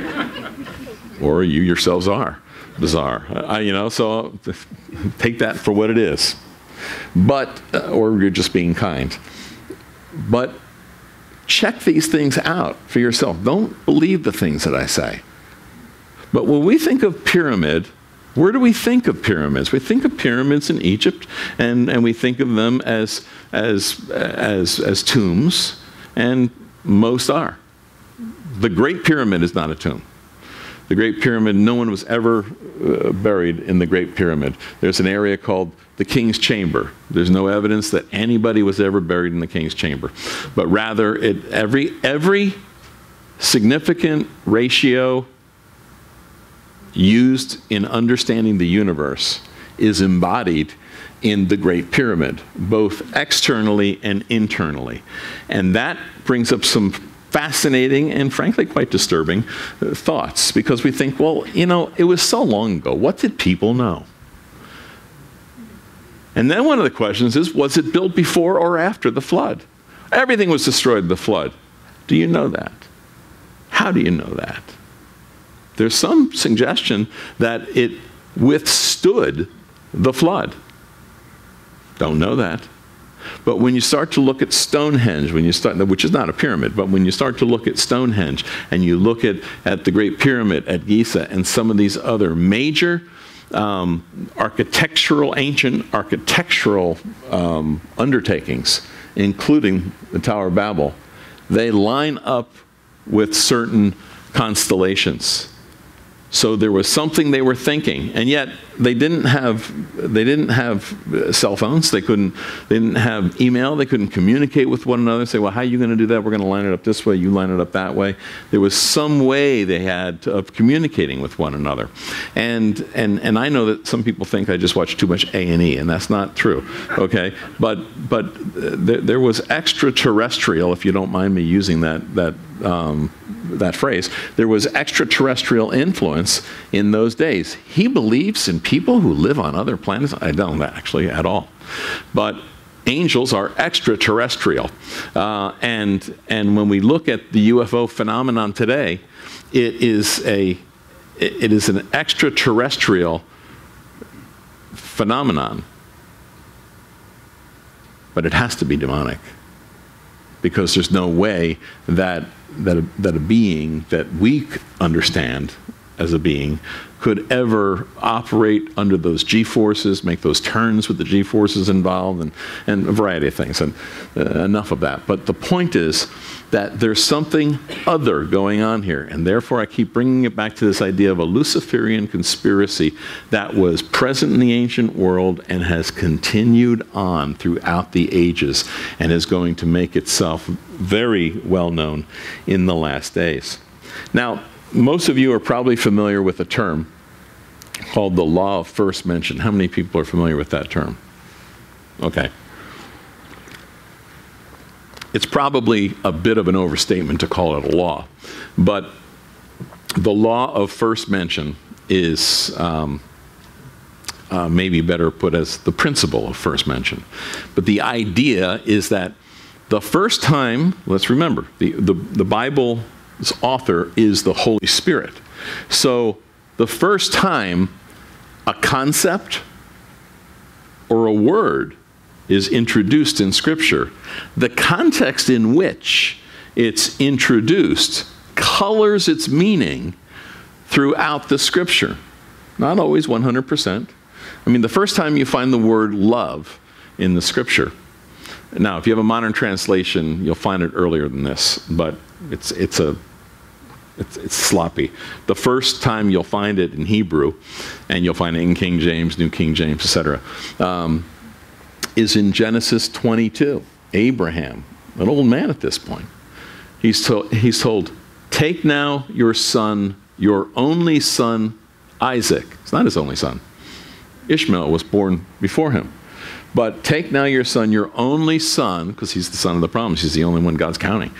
Or you yourselves are bizarre. You know, so take that for what it is. But, or you're just being kind. But check these things out for yourself. Don't believe the things that I say. But when we think of pyramid, where do we think of pyramids? We think of pyramids in Egypt, and we think of them as tombs, and most are. The Great Pyramid is not a tomb. The Great Pyramid, no one was ever buried in the Great Pyramid. There's an area called the King's Chamber. There's no evidence that anybody was ever buried in the King's Chamber. But rather, every significant ratio used in understanding the universe is embodied in the Great Pyramid, both externally and internally. And that brings up some fascinating and frankly quite disturbing thoughts, because we think, well, you know, it was so long ago, what did people know? And then one of the questions is, was it built before or after the flood? Everything was destroyed by the flood. Do you know that? How do you know that? There's some suggestion that it withstood the flood. Don't know that. But when you start to look at Stonehenge, when you start, which is not a pyramid, but when you start to look at Stonehenge and you look at the Great Pyramid at Giza and some of these other major ancient architectural undertakings, including the Tower of Babel, they line up with certain constellations. So there was something they were thinking, and yet they didn't have cell phones. They didn't have email. They couldn't communicate with one another. Say, well, how are you going to do that? We're going to line it up this way. You line it up that way. There was some way they had of communicating with one another, and I know that some people think I just watch too much A&E, and that's not true. Okay, but there was extraterrestrial, if you don't mind me using that phrase, there was extraterrestrial influence in those days. He believes in people who live on other planets. I don't actually at all. But angels are extraterrestrial. And when we look at the UFO phenomenon today, it is an extraterrestrial phenomenon. But it has to be demonic, because there's no way that a being that we understand as a being could ever operate under those G-forces, make those turns with the G-forces involved, and a variety of things, and enough of that. But the point is that there's something other going on here, and therefore I keep bringing it back to this idea of a Luciferian conspiracy that was present in the ancient world and has continued on throughout the ages and is going to make itself very well known in the last days. Now, most of you are probably familiar with a term called the law of first mention. How many people are familiar with that term? Okay. It's probably a bit of an overstatement to call it a law, but the law of first mention is maybe better put as the principle of first mention. But the idea is that the first time, let's remember, the Bible, its author is the Holy Spirit. So the first time a concept or a word is introduced in Scripture, the context in which it's introduced colors its meaning throughout the Scripture. Not always 100%. I mean, the first time you find the word love in the Scripture. Now, if you have a modern translation, you'll find it earlier than this, but it's a It's sloppy. The first time you'll find it in Hebrew, and you'll find it in King James, New King James, etc., is in Genesis 22. Abraham, an old man at this point, he's told, take now your son, your only son, Isaac. It's not his only son. Ishmael was born before him. But take now your son, your only son, because he's the son of the promise. He's the only one God's counting.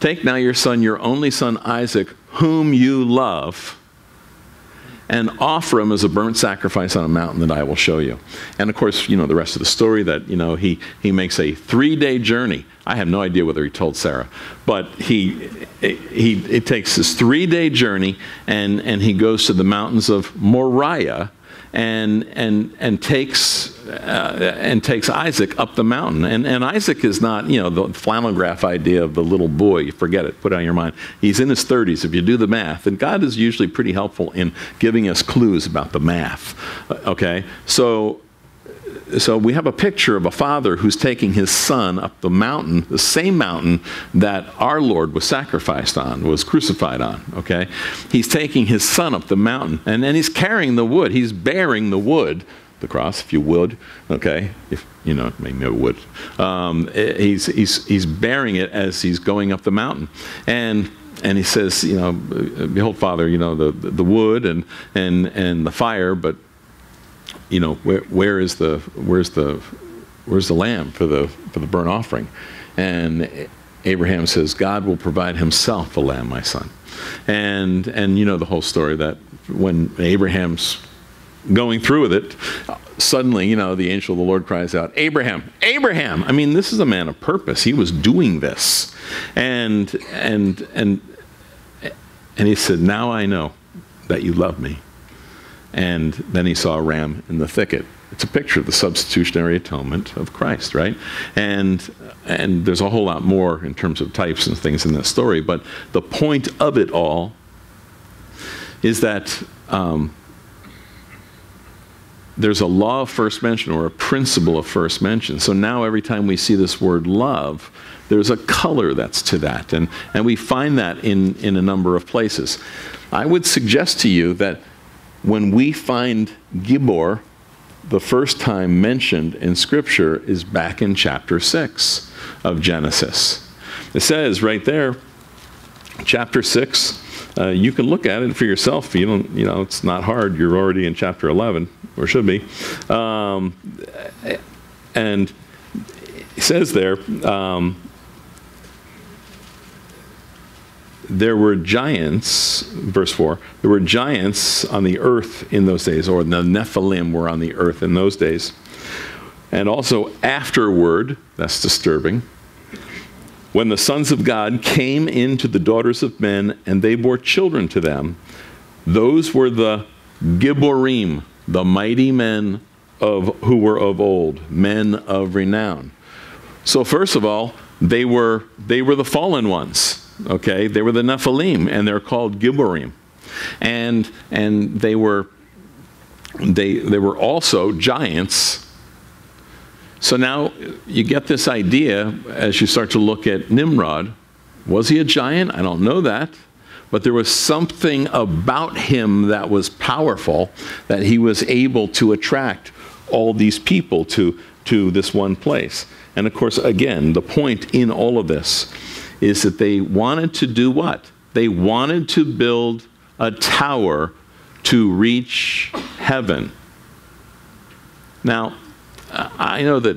Take now your son, your only son, Isaac, whom you love, and offer him as a burnt sacrifice on a mountain that I will show you. And of course, you know the rest of the story, that, you know, he makes a 3-day journey. I have no idea whether he told Sarah, but it takes this 3-day journey, and he goes to the mountains of Moriah, and takes Isaac up the mountain. And Isaac is not, you know, the flannel graph idea of the little boy. You forget it. Put it on your mind. He's in his 30s if you do the math. And God is usually pretty helpful in giving us clues about the math. Okay? So we have a picture of a father who's taking his son up the mountain, the same mountain that our Lord was sacrificed on, was crucified on, okay? He's taking his son up the mountain, and then he's carrying the wood. He's bearing the wood, the cross, if you would, okay? If, you know, maybe no wood. He's bearing it as he's going up the mountain. And he says, you know, behold, Father, you know, the wood and the fire, but, you know, where's the lamb for the burnt offering? And Abraham says, God will provide himself a lamb, my son. And you know the whole story, that when Abraham's going through with it, suddenly, you know, the angel of the Lord cries out, Abraham, Abraham! I mean, this is a man of purpose. He was doing this. And he said, now I know that you love me. And then he saw a ram in the thicket. It's a picture of the substitutionary atonement of Christ, right? And there's a whole lot more in terms of types and things in that story, but the point of it all is that there's a law of first mention, or a principle of first mention. So now every time we see this word love, there's a color that's to that. And we find that in a number of places. I would suggest to you that when we find Gibor, the first time mentioned in Scripture is back in chapter 6 of Genesis. It says right there, chapter 6, you can look at it for yourself. You don't, you know, it's not hard. You're already in chapter 11, or should be. And it says there, there were giants, verse 4, there were giants on the earth in those days, or the Nephilim were on the earth in those days. And also afterward, that's disturbing, when the sons of God came in to the daughters of men, and they bore children to them, those were the Giborim, the mighty men who were of old, men of renown. So first of all, they were the fallen ones. Okay, they were the Nephilim, and they're called Giborim, and they were also giants. So now you get this idea as you start to look at Nimrod. Was he a giant? I don't know that, but there was something about him that was powerful, that he was able to attract all these people to this one place. And of course, again, the point in all of this is that they wanted to do what? They wanted to build a tower to reach heaven. Now, I know that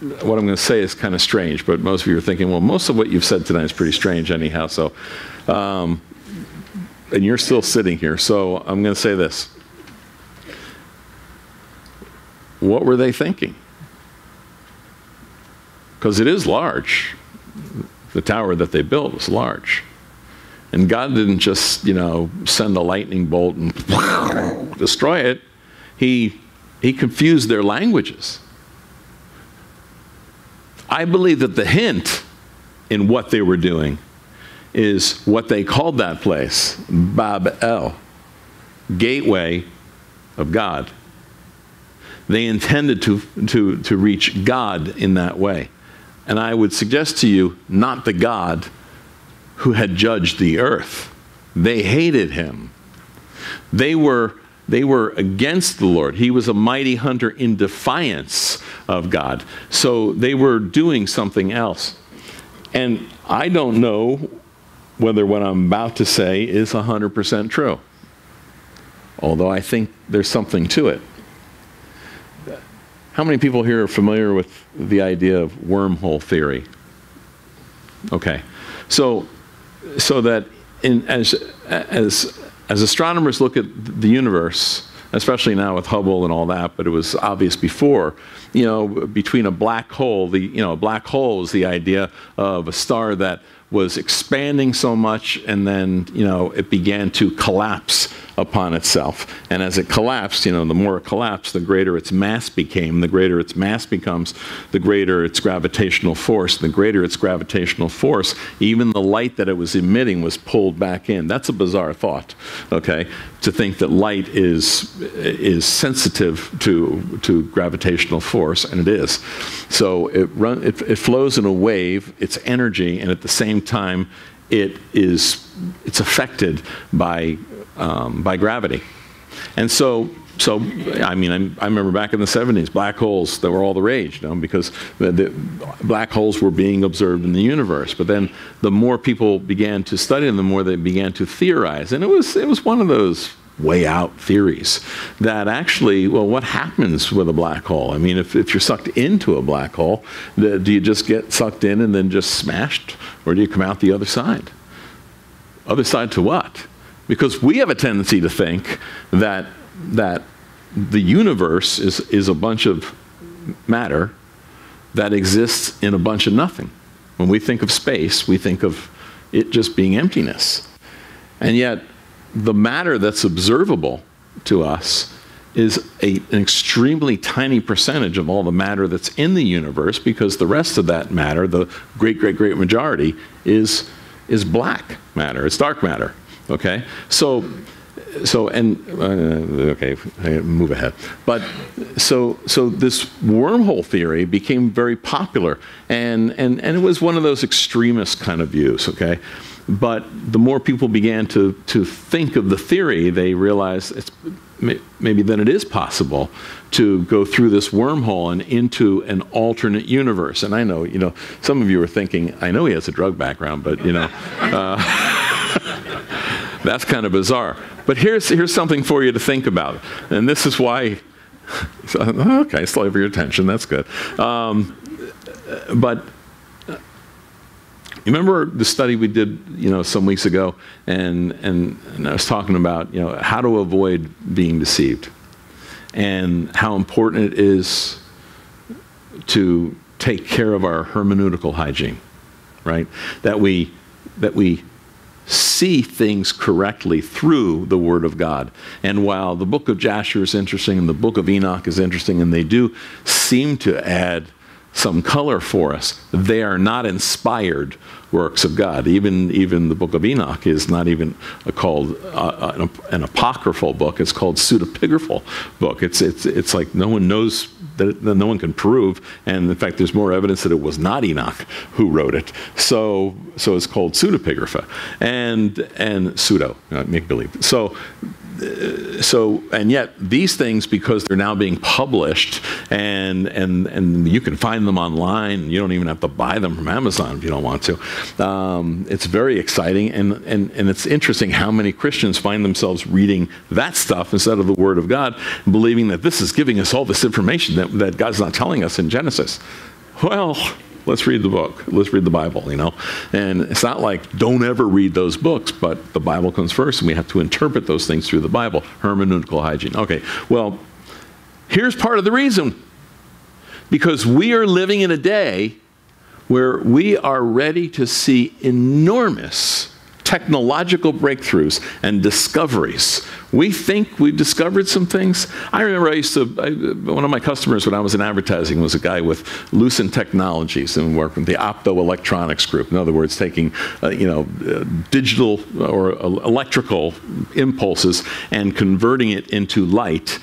what I'm going to say is kind of strange, but most of you are thinking, well, most of what you've said tonight is pretty strange anyhow, so, and you're still sitting here, so I'm going to say this. What were they thinking? Because it is large. The tower that they built was large. And God didn't just, you know, send a lightning bolt and destroy it. He confused their languages. I believe that the hint in what they were doing is what they called that place, Babel, gateway of God. They intended to reach God in that way. And I would suggest to you, not the God who had judged the earth, They hated him. They were against the Lord. He was a mighty hunter in defiance of God. So they were doing something else. And I don't know whether what I'm about to say is 100% true, although I think there's something to it. How many people here are familiar with the idea of wormhole theory? Okay. So that as astronomers look at the universe, especially now with Hubble and all that, but it was obvious before, you know, between a black hole, a black hole is the idea of a star that was expanding so much and then, you know, it began to collapse upon itself. And as it collapsed, you know, the more it collapsed, the greater its mass became. The greater its mass becomes, the greater its gravitational force. The greater its gravitational force, even the light that it was emitting was pulled back in. That's a bizarre thought, okay, to think that light is sensitive to gravitational force, and it is. So it flows in a wave, it's energy, and at the same time, it's affected by gravity. And so I mean, I remember back in the 70s, black holes, they were all the rage, you know, because the black holes were being observed in the universe. But then the more people began to study them, the more they began to theorize. And it was one of those way out theories that actually, well, what happens with a black hole? I mean, if you're sucked into a black hole, do you just get sucked in and then just smashed? Or do you come out the other side? Other side to what? Because we have a tendency to think that the universe is a bunch of matter that exists in a bunch of nothing. When we think of space, we think of it just being emptiness. And yet, the matter that's observable to us is an extremely tiny percentage of all the matter that's in the universe, because the rest of that matter, the great majority, is black matter. It's dark matter. Okay? Okay, move ahead. But so this wormhole theory became very popular, and it was one of those extremist kind of views, okay? But the more people began to think of the theory, they realized maybe then it is possible to go through this wormhole and into an alternate universe. And I know, you know, some of you are thinking, I know he has a drug background, but, you know, that's kind of bizarre. But here's something for you to think about. And this is why, okay, slave for your attention, that's good. But you remember the study we did, you know, some weeks ago, and I was talking about, you know, how to avoid being deceived and how important it is to take care of our hermeneutical hygiene, right? That we see things correctly through the Word of God. And while the book of Joshua is interesting and the book of Enoch is interesting, and they do seem to add some color for us, they are not inspired works of God. Even the book of Enoch is not even called an apocryphal book. It's called pseudepigraphal book. It's like no one knows, that no one can prove, and in fact there's more evidence that it was not Enoch who wrote it. So it's called pseudepigrapha and pseudo, make believe. So and yet these things, because they're now being published and you can find them online, you don't even have to buy them from Amazon if you don't want to. It's very exciting, and it's interesting how many Christians find themselves reading that stuff instead of the Word of God, believing that this is giving us all this information that God's not telling us in Genesis. Well, let's read the book. Let's read the Bible, you know. And it's not like don't ever read those books, but the Bible comes first, and we have to interpret those things through the Bible. Hermeneutical hygiene. Okay, well, here's part of the reason. Because we are living in a day where we are ready to see enormous technological breakthroughs and discoveries. We think we've discovered some things. I remember one of my customers when I was in advertising was a guy with Lucent Technologies, and worked with the optoelectronics group. In other words, taking digital or electrical impulses and converting it into light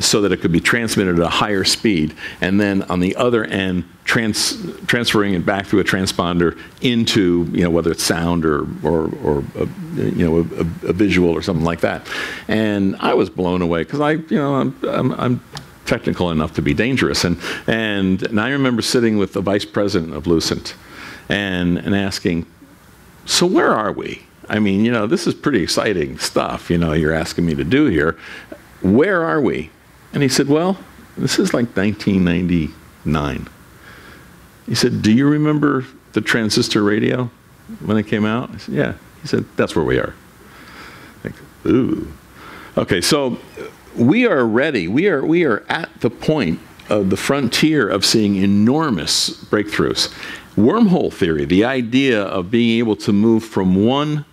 so that it could be transmitted at a higher speed, and then on the other end transferring it back through a transponder into, whether it's sound or a visual or something like that. And I was blown away because I'm technical enough to be dangerous. And I remember sitting with the vice president of Lucent and asking, so where are we? I mean, this is pretty exciting stuff, you're asking me to do here. Where are we? And he said, well, this is like 1999. He said, do you remember the transistor radio when it came out? I said, yeah. He said, that's where we are. Like, ooh. Okay, so we are ready. We are at the point of the frontier of seeing enormous breakthroughs. Wormhole theory, the idea of being able to move from one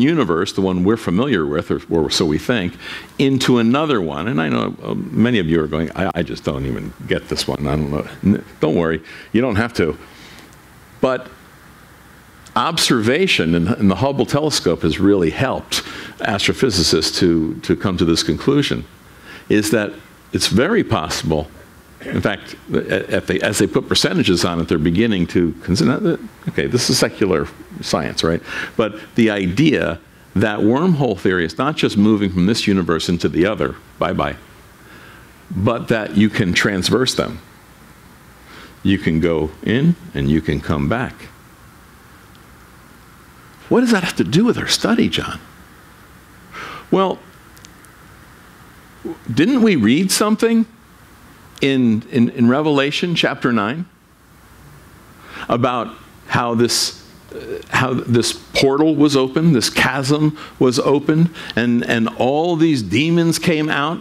universe, the one we're familiar with, or so we think, into another one. And I know many of you are going, I just don't even get this one. I don't know. Don't worry, you don't have to. But observation in the Hubble telescope has really helped astrophysicists to come to this conclusion, is that it's very possible. In fact, as they put percentages on it, they're beginning to consider that, okay, this is secular science, right? But the idea that wormhole theory is not just moving from this universe into the other, bye-bye, but that you can transverse them. You can go in and you can come back. What does that have to do with our study, John? Well, didn't we read something in Revelation chapter 9 about how this portal was open, this chasm was open, and all these demons came out.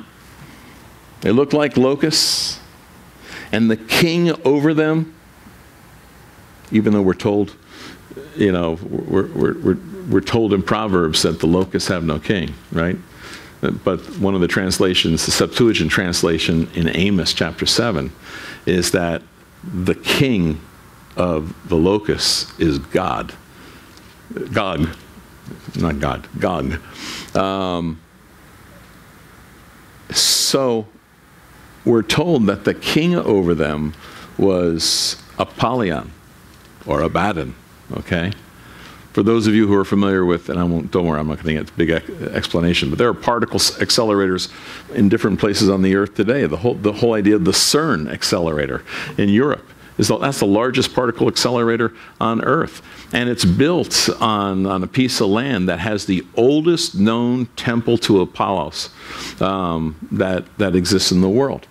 They looked like locusts, and the king over them, even though we're told, we're told in Proverbs that the locusts have no king, right? But one of the translations, the Septuagint translation in Amos chapter 7, is that the king of the locusts is God. Gog. Not God. Gog. So we're told that the king over them was Apollyon or Abaddon, okay? For those of you who are familiar with, and don't worry, I'm not going to get a big explanation, but there are particle accelerators in different places on the Earth today. The whole idea of the CERN accelerator in Europe, that's the largest particle accelerator on Earth. And it's built on a piece of land that has the oldest known temple to Apollos that exists in the world.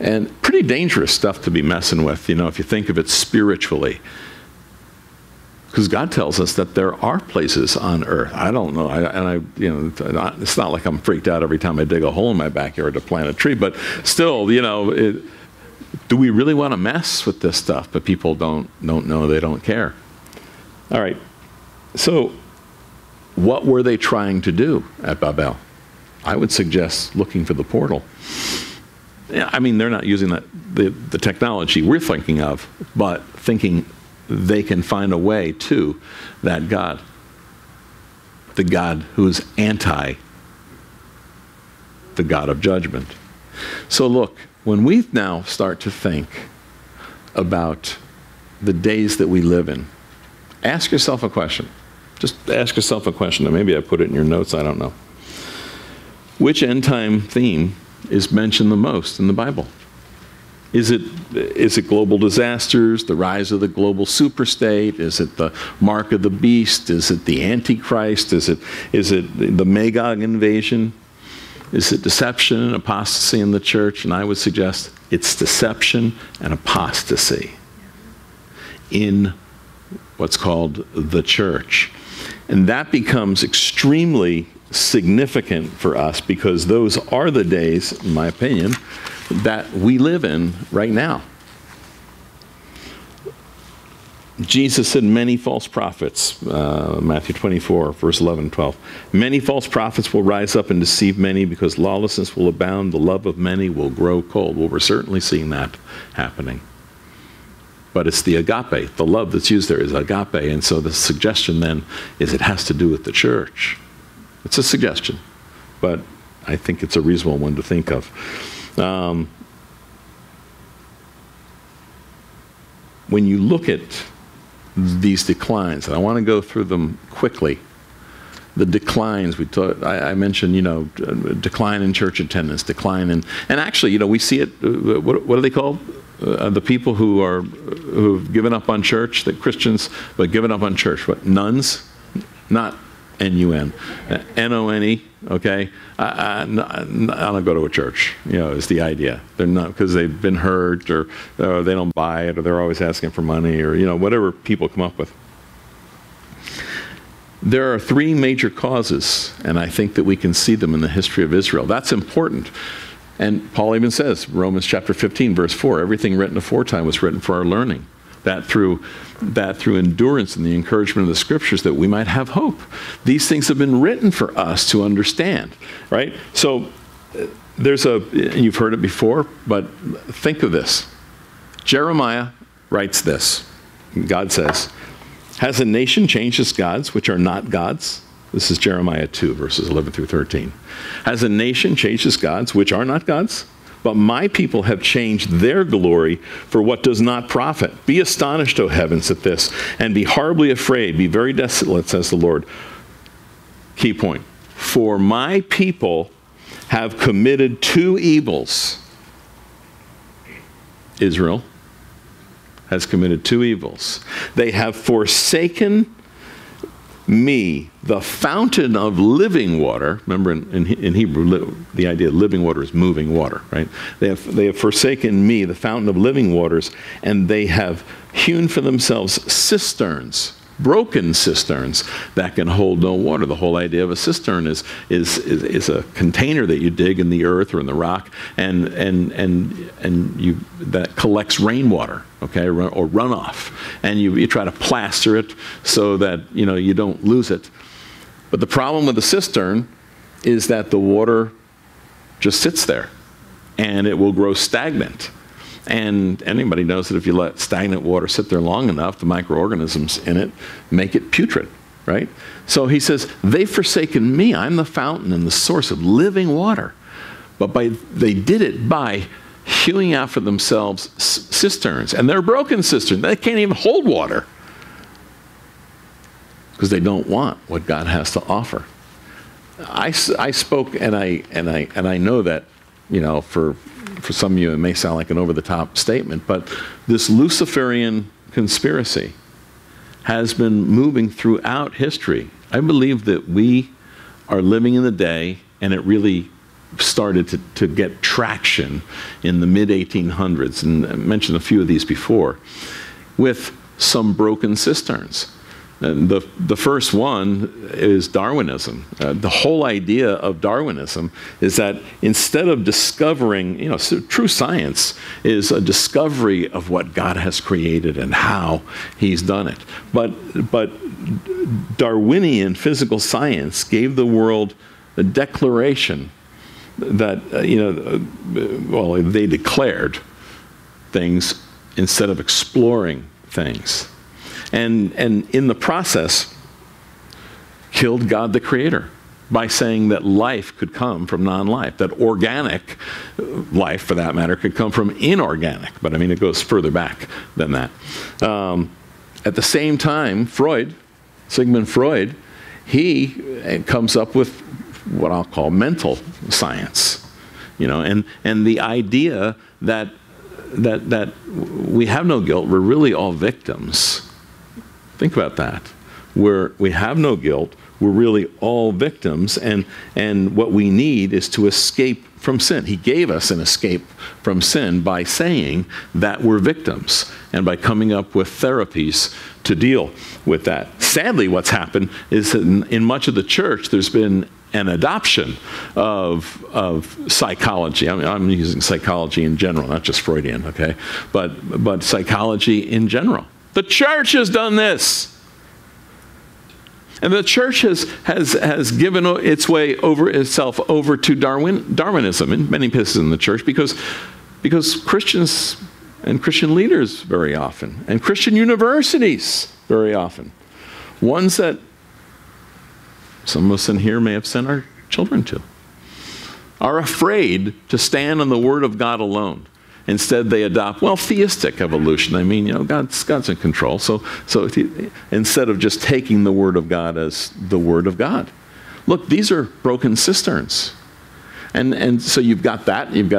And pretty dangerous stuff to be messing with, if you think of it spiritually. Because God tells us that there are places on Earth. I don't know, it's not like I'm freaked out every time I dig a hole in my backyard to plant a tree, but still, do we really want to mess with this stuff? But people don't know, they don't care. All right, so what were they trying to do at Babel? I would suggest looking for the portal. I mean, they're not using the technology we're thinking of, but thinking they can find a way to that God, the God who is anti the God of judgment. So look, when we now start to think about the days that we live in, ask yourself a question. Just ask yourself a question, and maybe I put it in your notes, I don't know. Which end time theme is mentioned the most in the Bible? Is it global disasters, the rise of the global superstate? Is it the mark of the beast? Is it the Antichrist? Is it the Magog invasion? Is it deception and apostasy in the church? And I would suggest it's deception and apostasy in what's called the church. And that becomes extremely significant for us because those are the days, in my opinion, that we live in right now. Jesus said many false prophets, Matthew 24, verse 11, 12. Many false prophets will rise up and deceive many because lawlessness will abound. The love of many will grow cold. Well, we're certainly seeing that happening. But it's the agape. The love that's used there is agape. And so the suggestion then is it has to do with the church. It's a suggestion, but I think it's a reasonable one to think of. when you look at these declines, and I want to go through them quickly, the declines we talked, I mentioned, you know, decline in church attendance, decline in, and actually, you know, we see it, what are they called? The people who are, who've given up on church, the Christians, but given up on church, what, nuns? Not N-U-N, N-O-N-E, okay? I don't go to a church, you know, is the idea. They're not, because they've been hurt, or they don't buy it, or they're always asking for money, or, you know, whatever people come up with. There are three major causes, and I think that we can see them in the history of Israel. That's important. And Paul even says, Romans chapter 15, verse 4, everything written aforetime was written for our learning, that through endurance and the encouragement of the Scriptures that we might have hope. These things have been written for us to understand, right? So there's a, and you've heard it before, but think of this. Jeremiah writes this. God says, has a nation changed its gods, which are not gods? This is Jeremiah 2, verses 11 through 13. Has a nation changed its gods, which are not gods? But my people have changed their glory for what does not profit. Be astonished, O heavens, at this, and be horribly afraid. Be very desolate, says the Lord. Key point. For my people have committed two evils. Israel has committed two evils. They have forsaken me, the fountain of living water. Remember in Hebrew, the idea of living water is moving water, right? They have forsaken me, the fountain of living waters, and they have hewn for themselves cisterns, broken cisterns that can hold no water. The whole idea of a cistern is a container that you dig in the earth or in the rock, and that collects rainwater, okay, or runoff, and you try to plaster it so that, you know, you don't lose it. But the problem with the cistern is that the water just sits there, and it will grow stagnant. And anybody knows that if you let stagnant water sit there long enough, the microorganisms in it make it putrid, right? So he says, they've forsaken me. I'm the fountain and the source of living water. But they did it by hewing out for themselves cisterns. And they're broken cisterns. They can't even hold water because they don't want what God has to offer. I spoke, and I know that, you know, for some of you, it may sound like an over-the-top statement, but this Luciferian conspiracy has been moving throughout history. I believe that we are living in the day, and it really started to get traction in the mid-1800s, and I mentioned a few of these before, with some broken cisterns. And the first one is Darwinism. The whole idea of Darwinism is that instead of discovering, you know, true science is a discovery of what God has created and how he's done it. But Darwinian physical science gave the world a declaration that, you know, well, they declared things instead of exploring things. And in the process, killed God the Creator by saying that life could come from non-life, that organic life, for that matter, could come from inorganic. But I mean, it goes further back than that. At the same time, Freud, Sigmund Freud, he comes up with what I'll call mental science, you know, and the idea that we have no guilt, we're really all victims. Think about that. We have no guilt, we're really all victims, and what we need is to escape from sin. He gave us an escape from sin by saying that we're victims and by coming up with therapies to deal with that. Sadly, what's happened is that in much of the church, there's been an adoption of psychology. I mean, I'm using psychology in general, not just Freudian, okay? But psychology in general. The church has done this. And the church has given its way over itself over to Darwinism in many places in the church because Christians and Christian leaders very often, and Christian universities very often, ones that some of us in here may have sent our children to, are afraid to stand on the Word of God alone. Instead, they adopt, well, theistic evolution. I mean, you know, God's in control. So instead of just taking the Word of God as the Word of God. Look, these are broken cisterns. And so you've got that. You've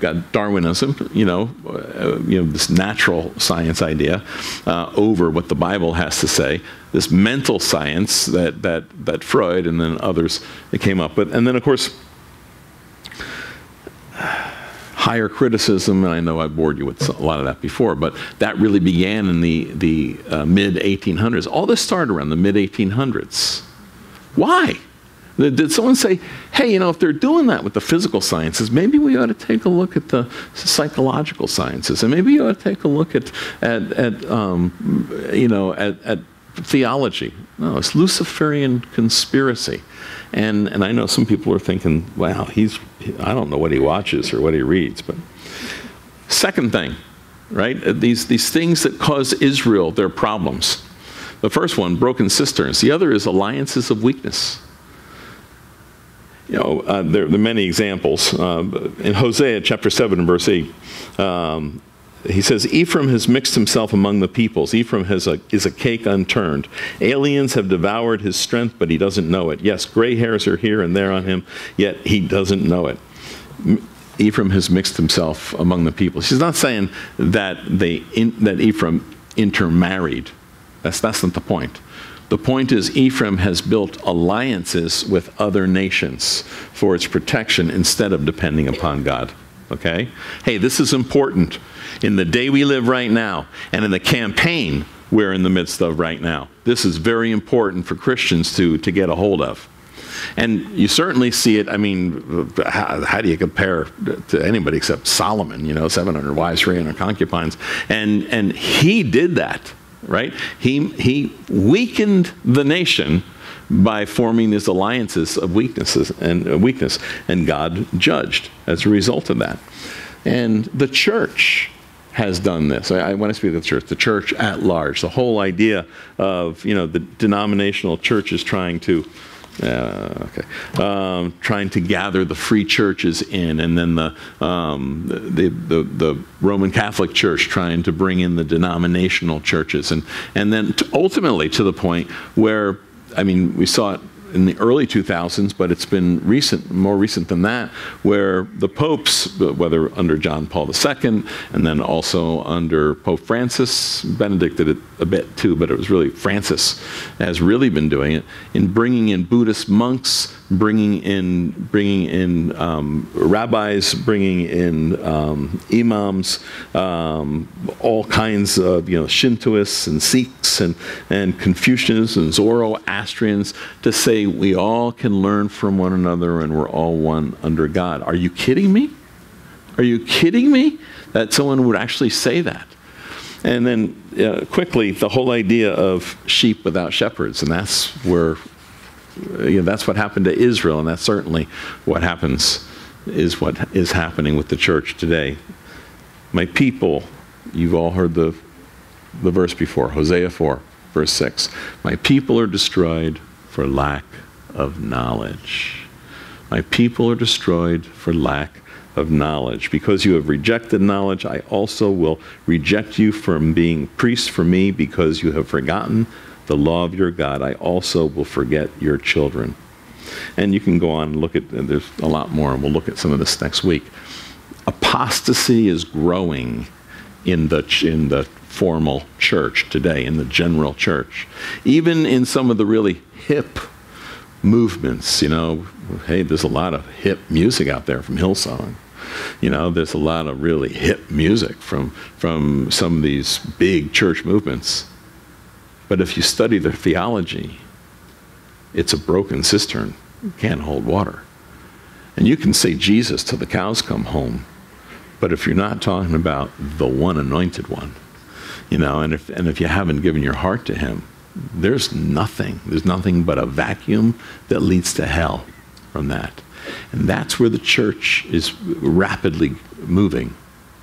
got Darwinism, you know, this natural science idea over what the Bible has to say. This mental science that Freud and then others came up with. And then, of course, higher criticism. And I know I bored you with a lot of that before, but that really began in the mid 1800s. All this started around the mid 1800s. Why? Did someone say, hey, you know, if they're doing that with the physical sciences, maybe we ought to take a look at the psychological sciences, and maybe you ought to take a look at theology. No, it's Luciferian conspiracy. And I know some people are thinking, wow, I don't know what he watches or what he reads. But second thing, right? These things that cause Israel their problems. The first one, broken cisterns. The other is alliances of weakness. You know, there are many examples. In Hosea chapter 7 and verse 8, he says, Ephraim has mixed himself among the peoples. Ephraim is a cake unturned. Aliens have devoured his strength, but he doesn't know it. Yes, gray hairs are here and there on him, yet he doesn't know it. Ephraim has mixed himself among the peoples. He's not saying that Ephraim intermarried. That's not the point. The point is Ephraim has built alliances with other nations for its protection instead of depending upon God. Okay? Hey, this is important in the day we live right now and in the campaign we're in the midst of right now. This is very important for Christians to get a hold of. And you certainly see it. I mean, how do you compare to anybody except Solomon, you know, 700 wives, 300 concubines. And he did that. Right? He weakened the nation by forming these alliances of weakness, and God judged as a result of that. And the church has done this. When I speak of the church at large, the whole idea of, you know, the denominational church is trying to trying to gather the free churches in, and then the Roman Catholic Church trying to bring in the denominational churches, and then ultimately to the point where, I mean, we saw it in the early 2000s, but it's been recent, more recent than that, where the popes, whether under John Paul II and then also under Pope Francis, Benedict did it a bit too, but it was really Francis has really been doing it in bringing in Buddhist monks, bringing in rabbis, bringing in imams, all kinds of, you know, Shintoists and Sikhs and Confucians and Zoroastrians to say we all can learn from one another and we're all one under God. Are you kidding me? Are you kidding me that someone would actually say that? And then quickly, the whole idea of sheep without shepherds, and that's where, you know, that's what happened to Israel, and that's certainly what happens, is what is happening with the church today. My people, you've all heard the verse before, Hosea 4, verse 6. My people are destroyed for lack of knowledge. My people are destroyed for lack of knowledge. Because you have rejected knowledge, I also will reject you from being priests for me, because you have forgotten the law of your God. I also will forget your children. And you can go on and look at, there's a lot more, and we'll look at some of this next week. Apostasy is growing in the formal church today, in the general church. Even in some of the really hip movements, you know, hey, there's a lot of hip music out there from Hillsong. You know, there's a lot of really hip music from some of these big church movements. But if you study their theology, it's a broken cistern, can't hold water. And you can say Jesus till the cows come home, but if you're not talking about the one anointed one, you know, and if you haven't given your heart to him, there's nothing but a vacuum that leads to hell from that. And that's where the church is rapidly moving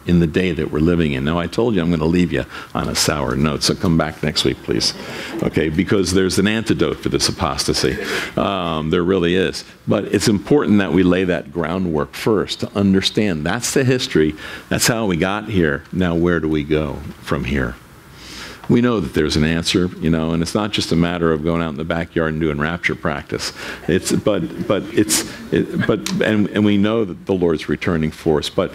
in the day that we're living in. Now, I told you I'm going to leave you on a sour note, so come back next week, please. Okay, because there's an antidote for this apostasy. There really is. But it's important that we lay that groundwork first to understand that's the history. That's how we got here. Now, where do we go from here? We know that there's an answer, you know, and it's not just a matter of going out in the backyard and doing rapture practice. It's, and we know that the Lord's returning for us, but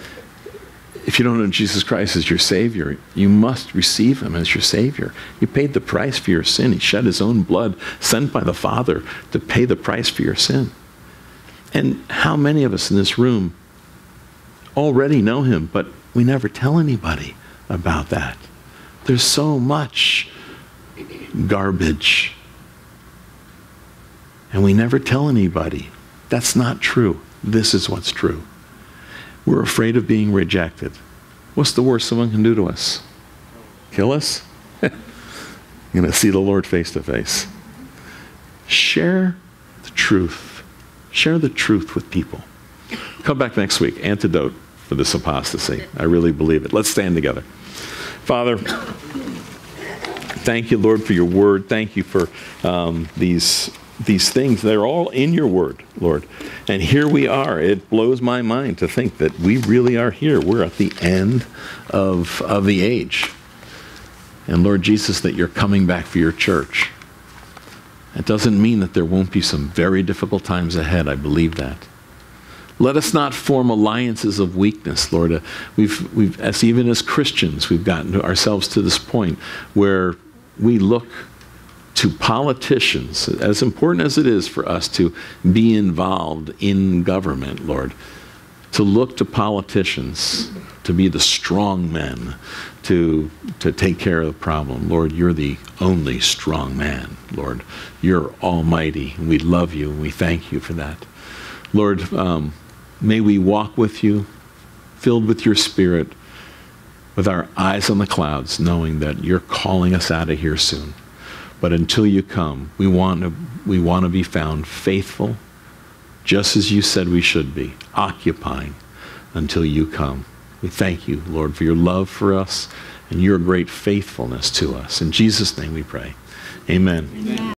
if you don't know Jesus Christ as your Savior, you must receive Him as your Savior. He paid the price for your sin. He shed His own blood, sent by the Father to pay the price for your sin. And how many of us in this room already know Him, but we never tell anybody about that? There's so much garbage. And we never tell anybody. That's not true. This is what's true. We're afraid of being rejected. What's the worst someone can do to us? Kill us? You're going to see the Lord face to face. Share the truth. Share the truth with people. Come back next week. Antidote for this apostasy. I really believe it. Let's stand together. Father, thank you, Lord, for your word. Thank you for these things. They're all in your word, Lord. And here we are. It blows my mind to think that we really are here. We're at the end of the age. And Lord Jesus, that you're coming back for your church. It doesn't mean that there won't be some very difficult times ahead. I believe that. Let us not form alliances of weakness, Lord. Even as Christians, we've gotten ourselves to this point where we look to politicians, as important as it is for us to be involved in government, Lord, to look to politicians to be the strong men, to take care of the problem. Lord, you're the only strong man, Lord. You're almighty, and we love you, and we thank you for that. Lord, may we walk with you, filled with your Spirit, with our eyes on the clouds, knowing that you're calling us out of here soon. But until you come, we want to be found faithful, just as you said we should be, occupying until you come. We thank you, Lord, for your love for us and your great faithfulness to us. In Jesus' name we pray. Amen. Amen.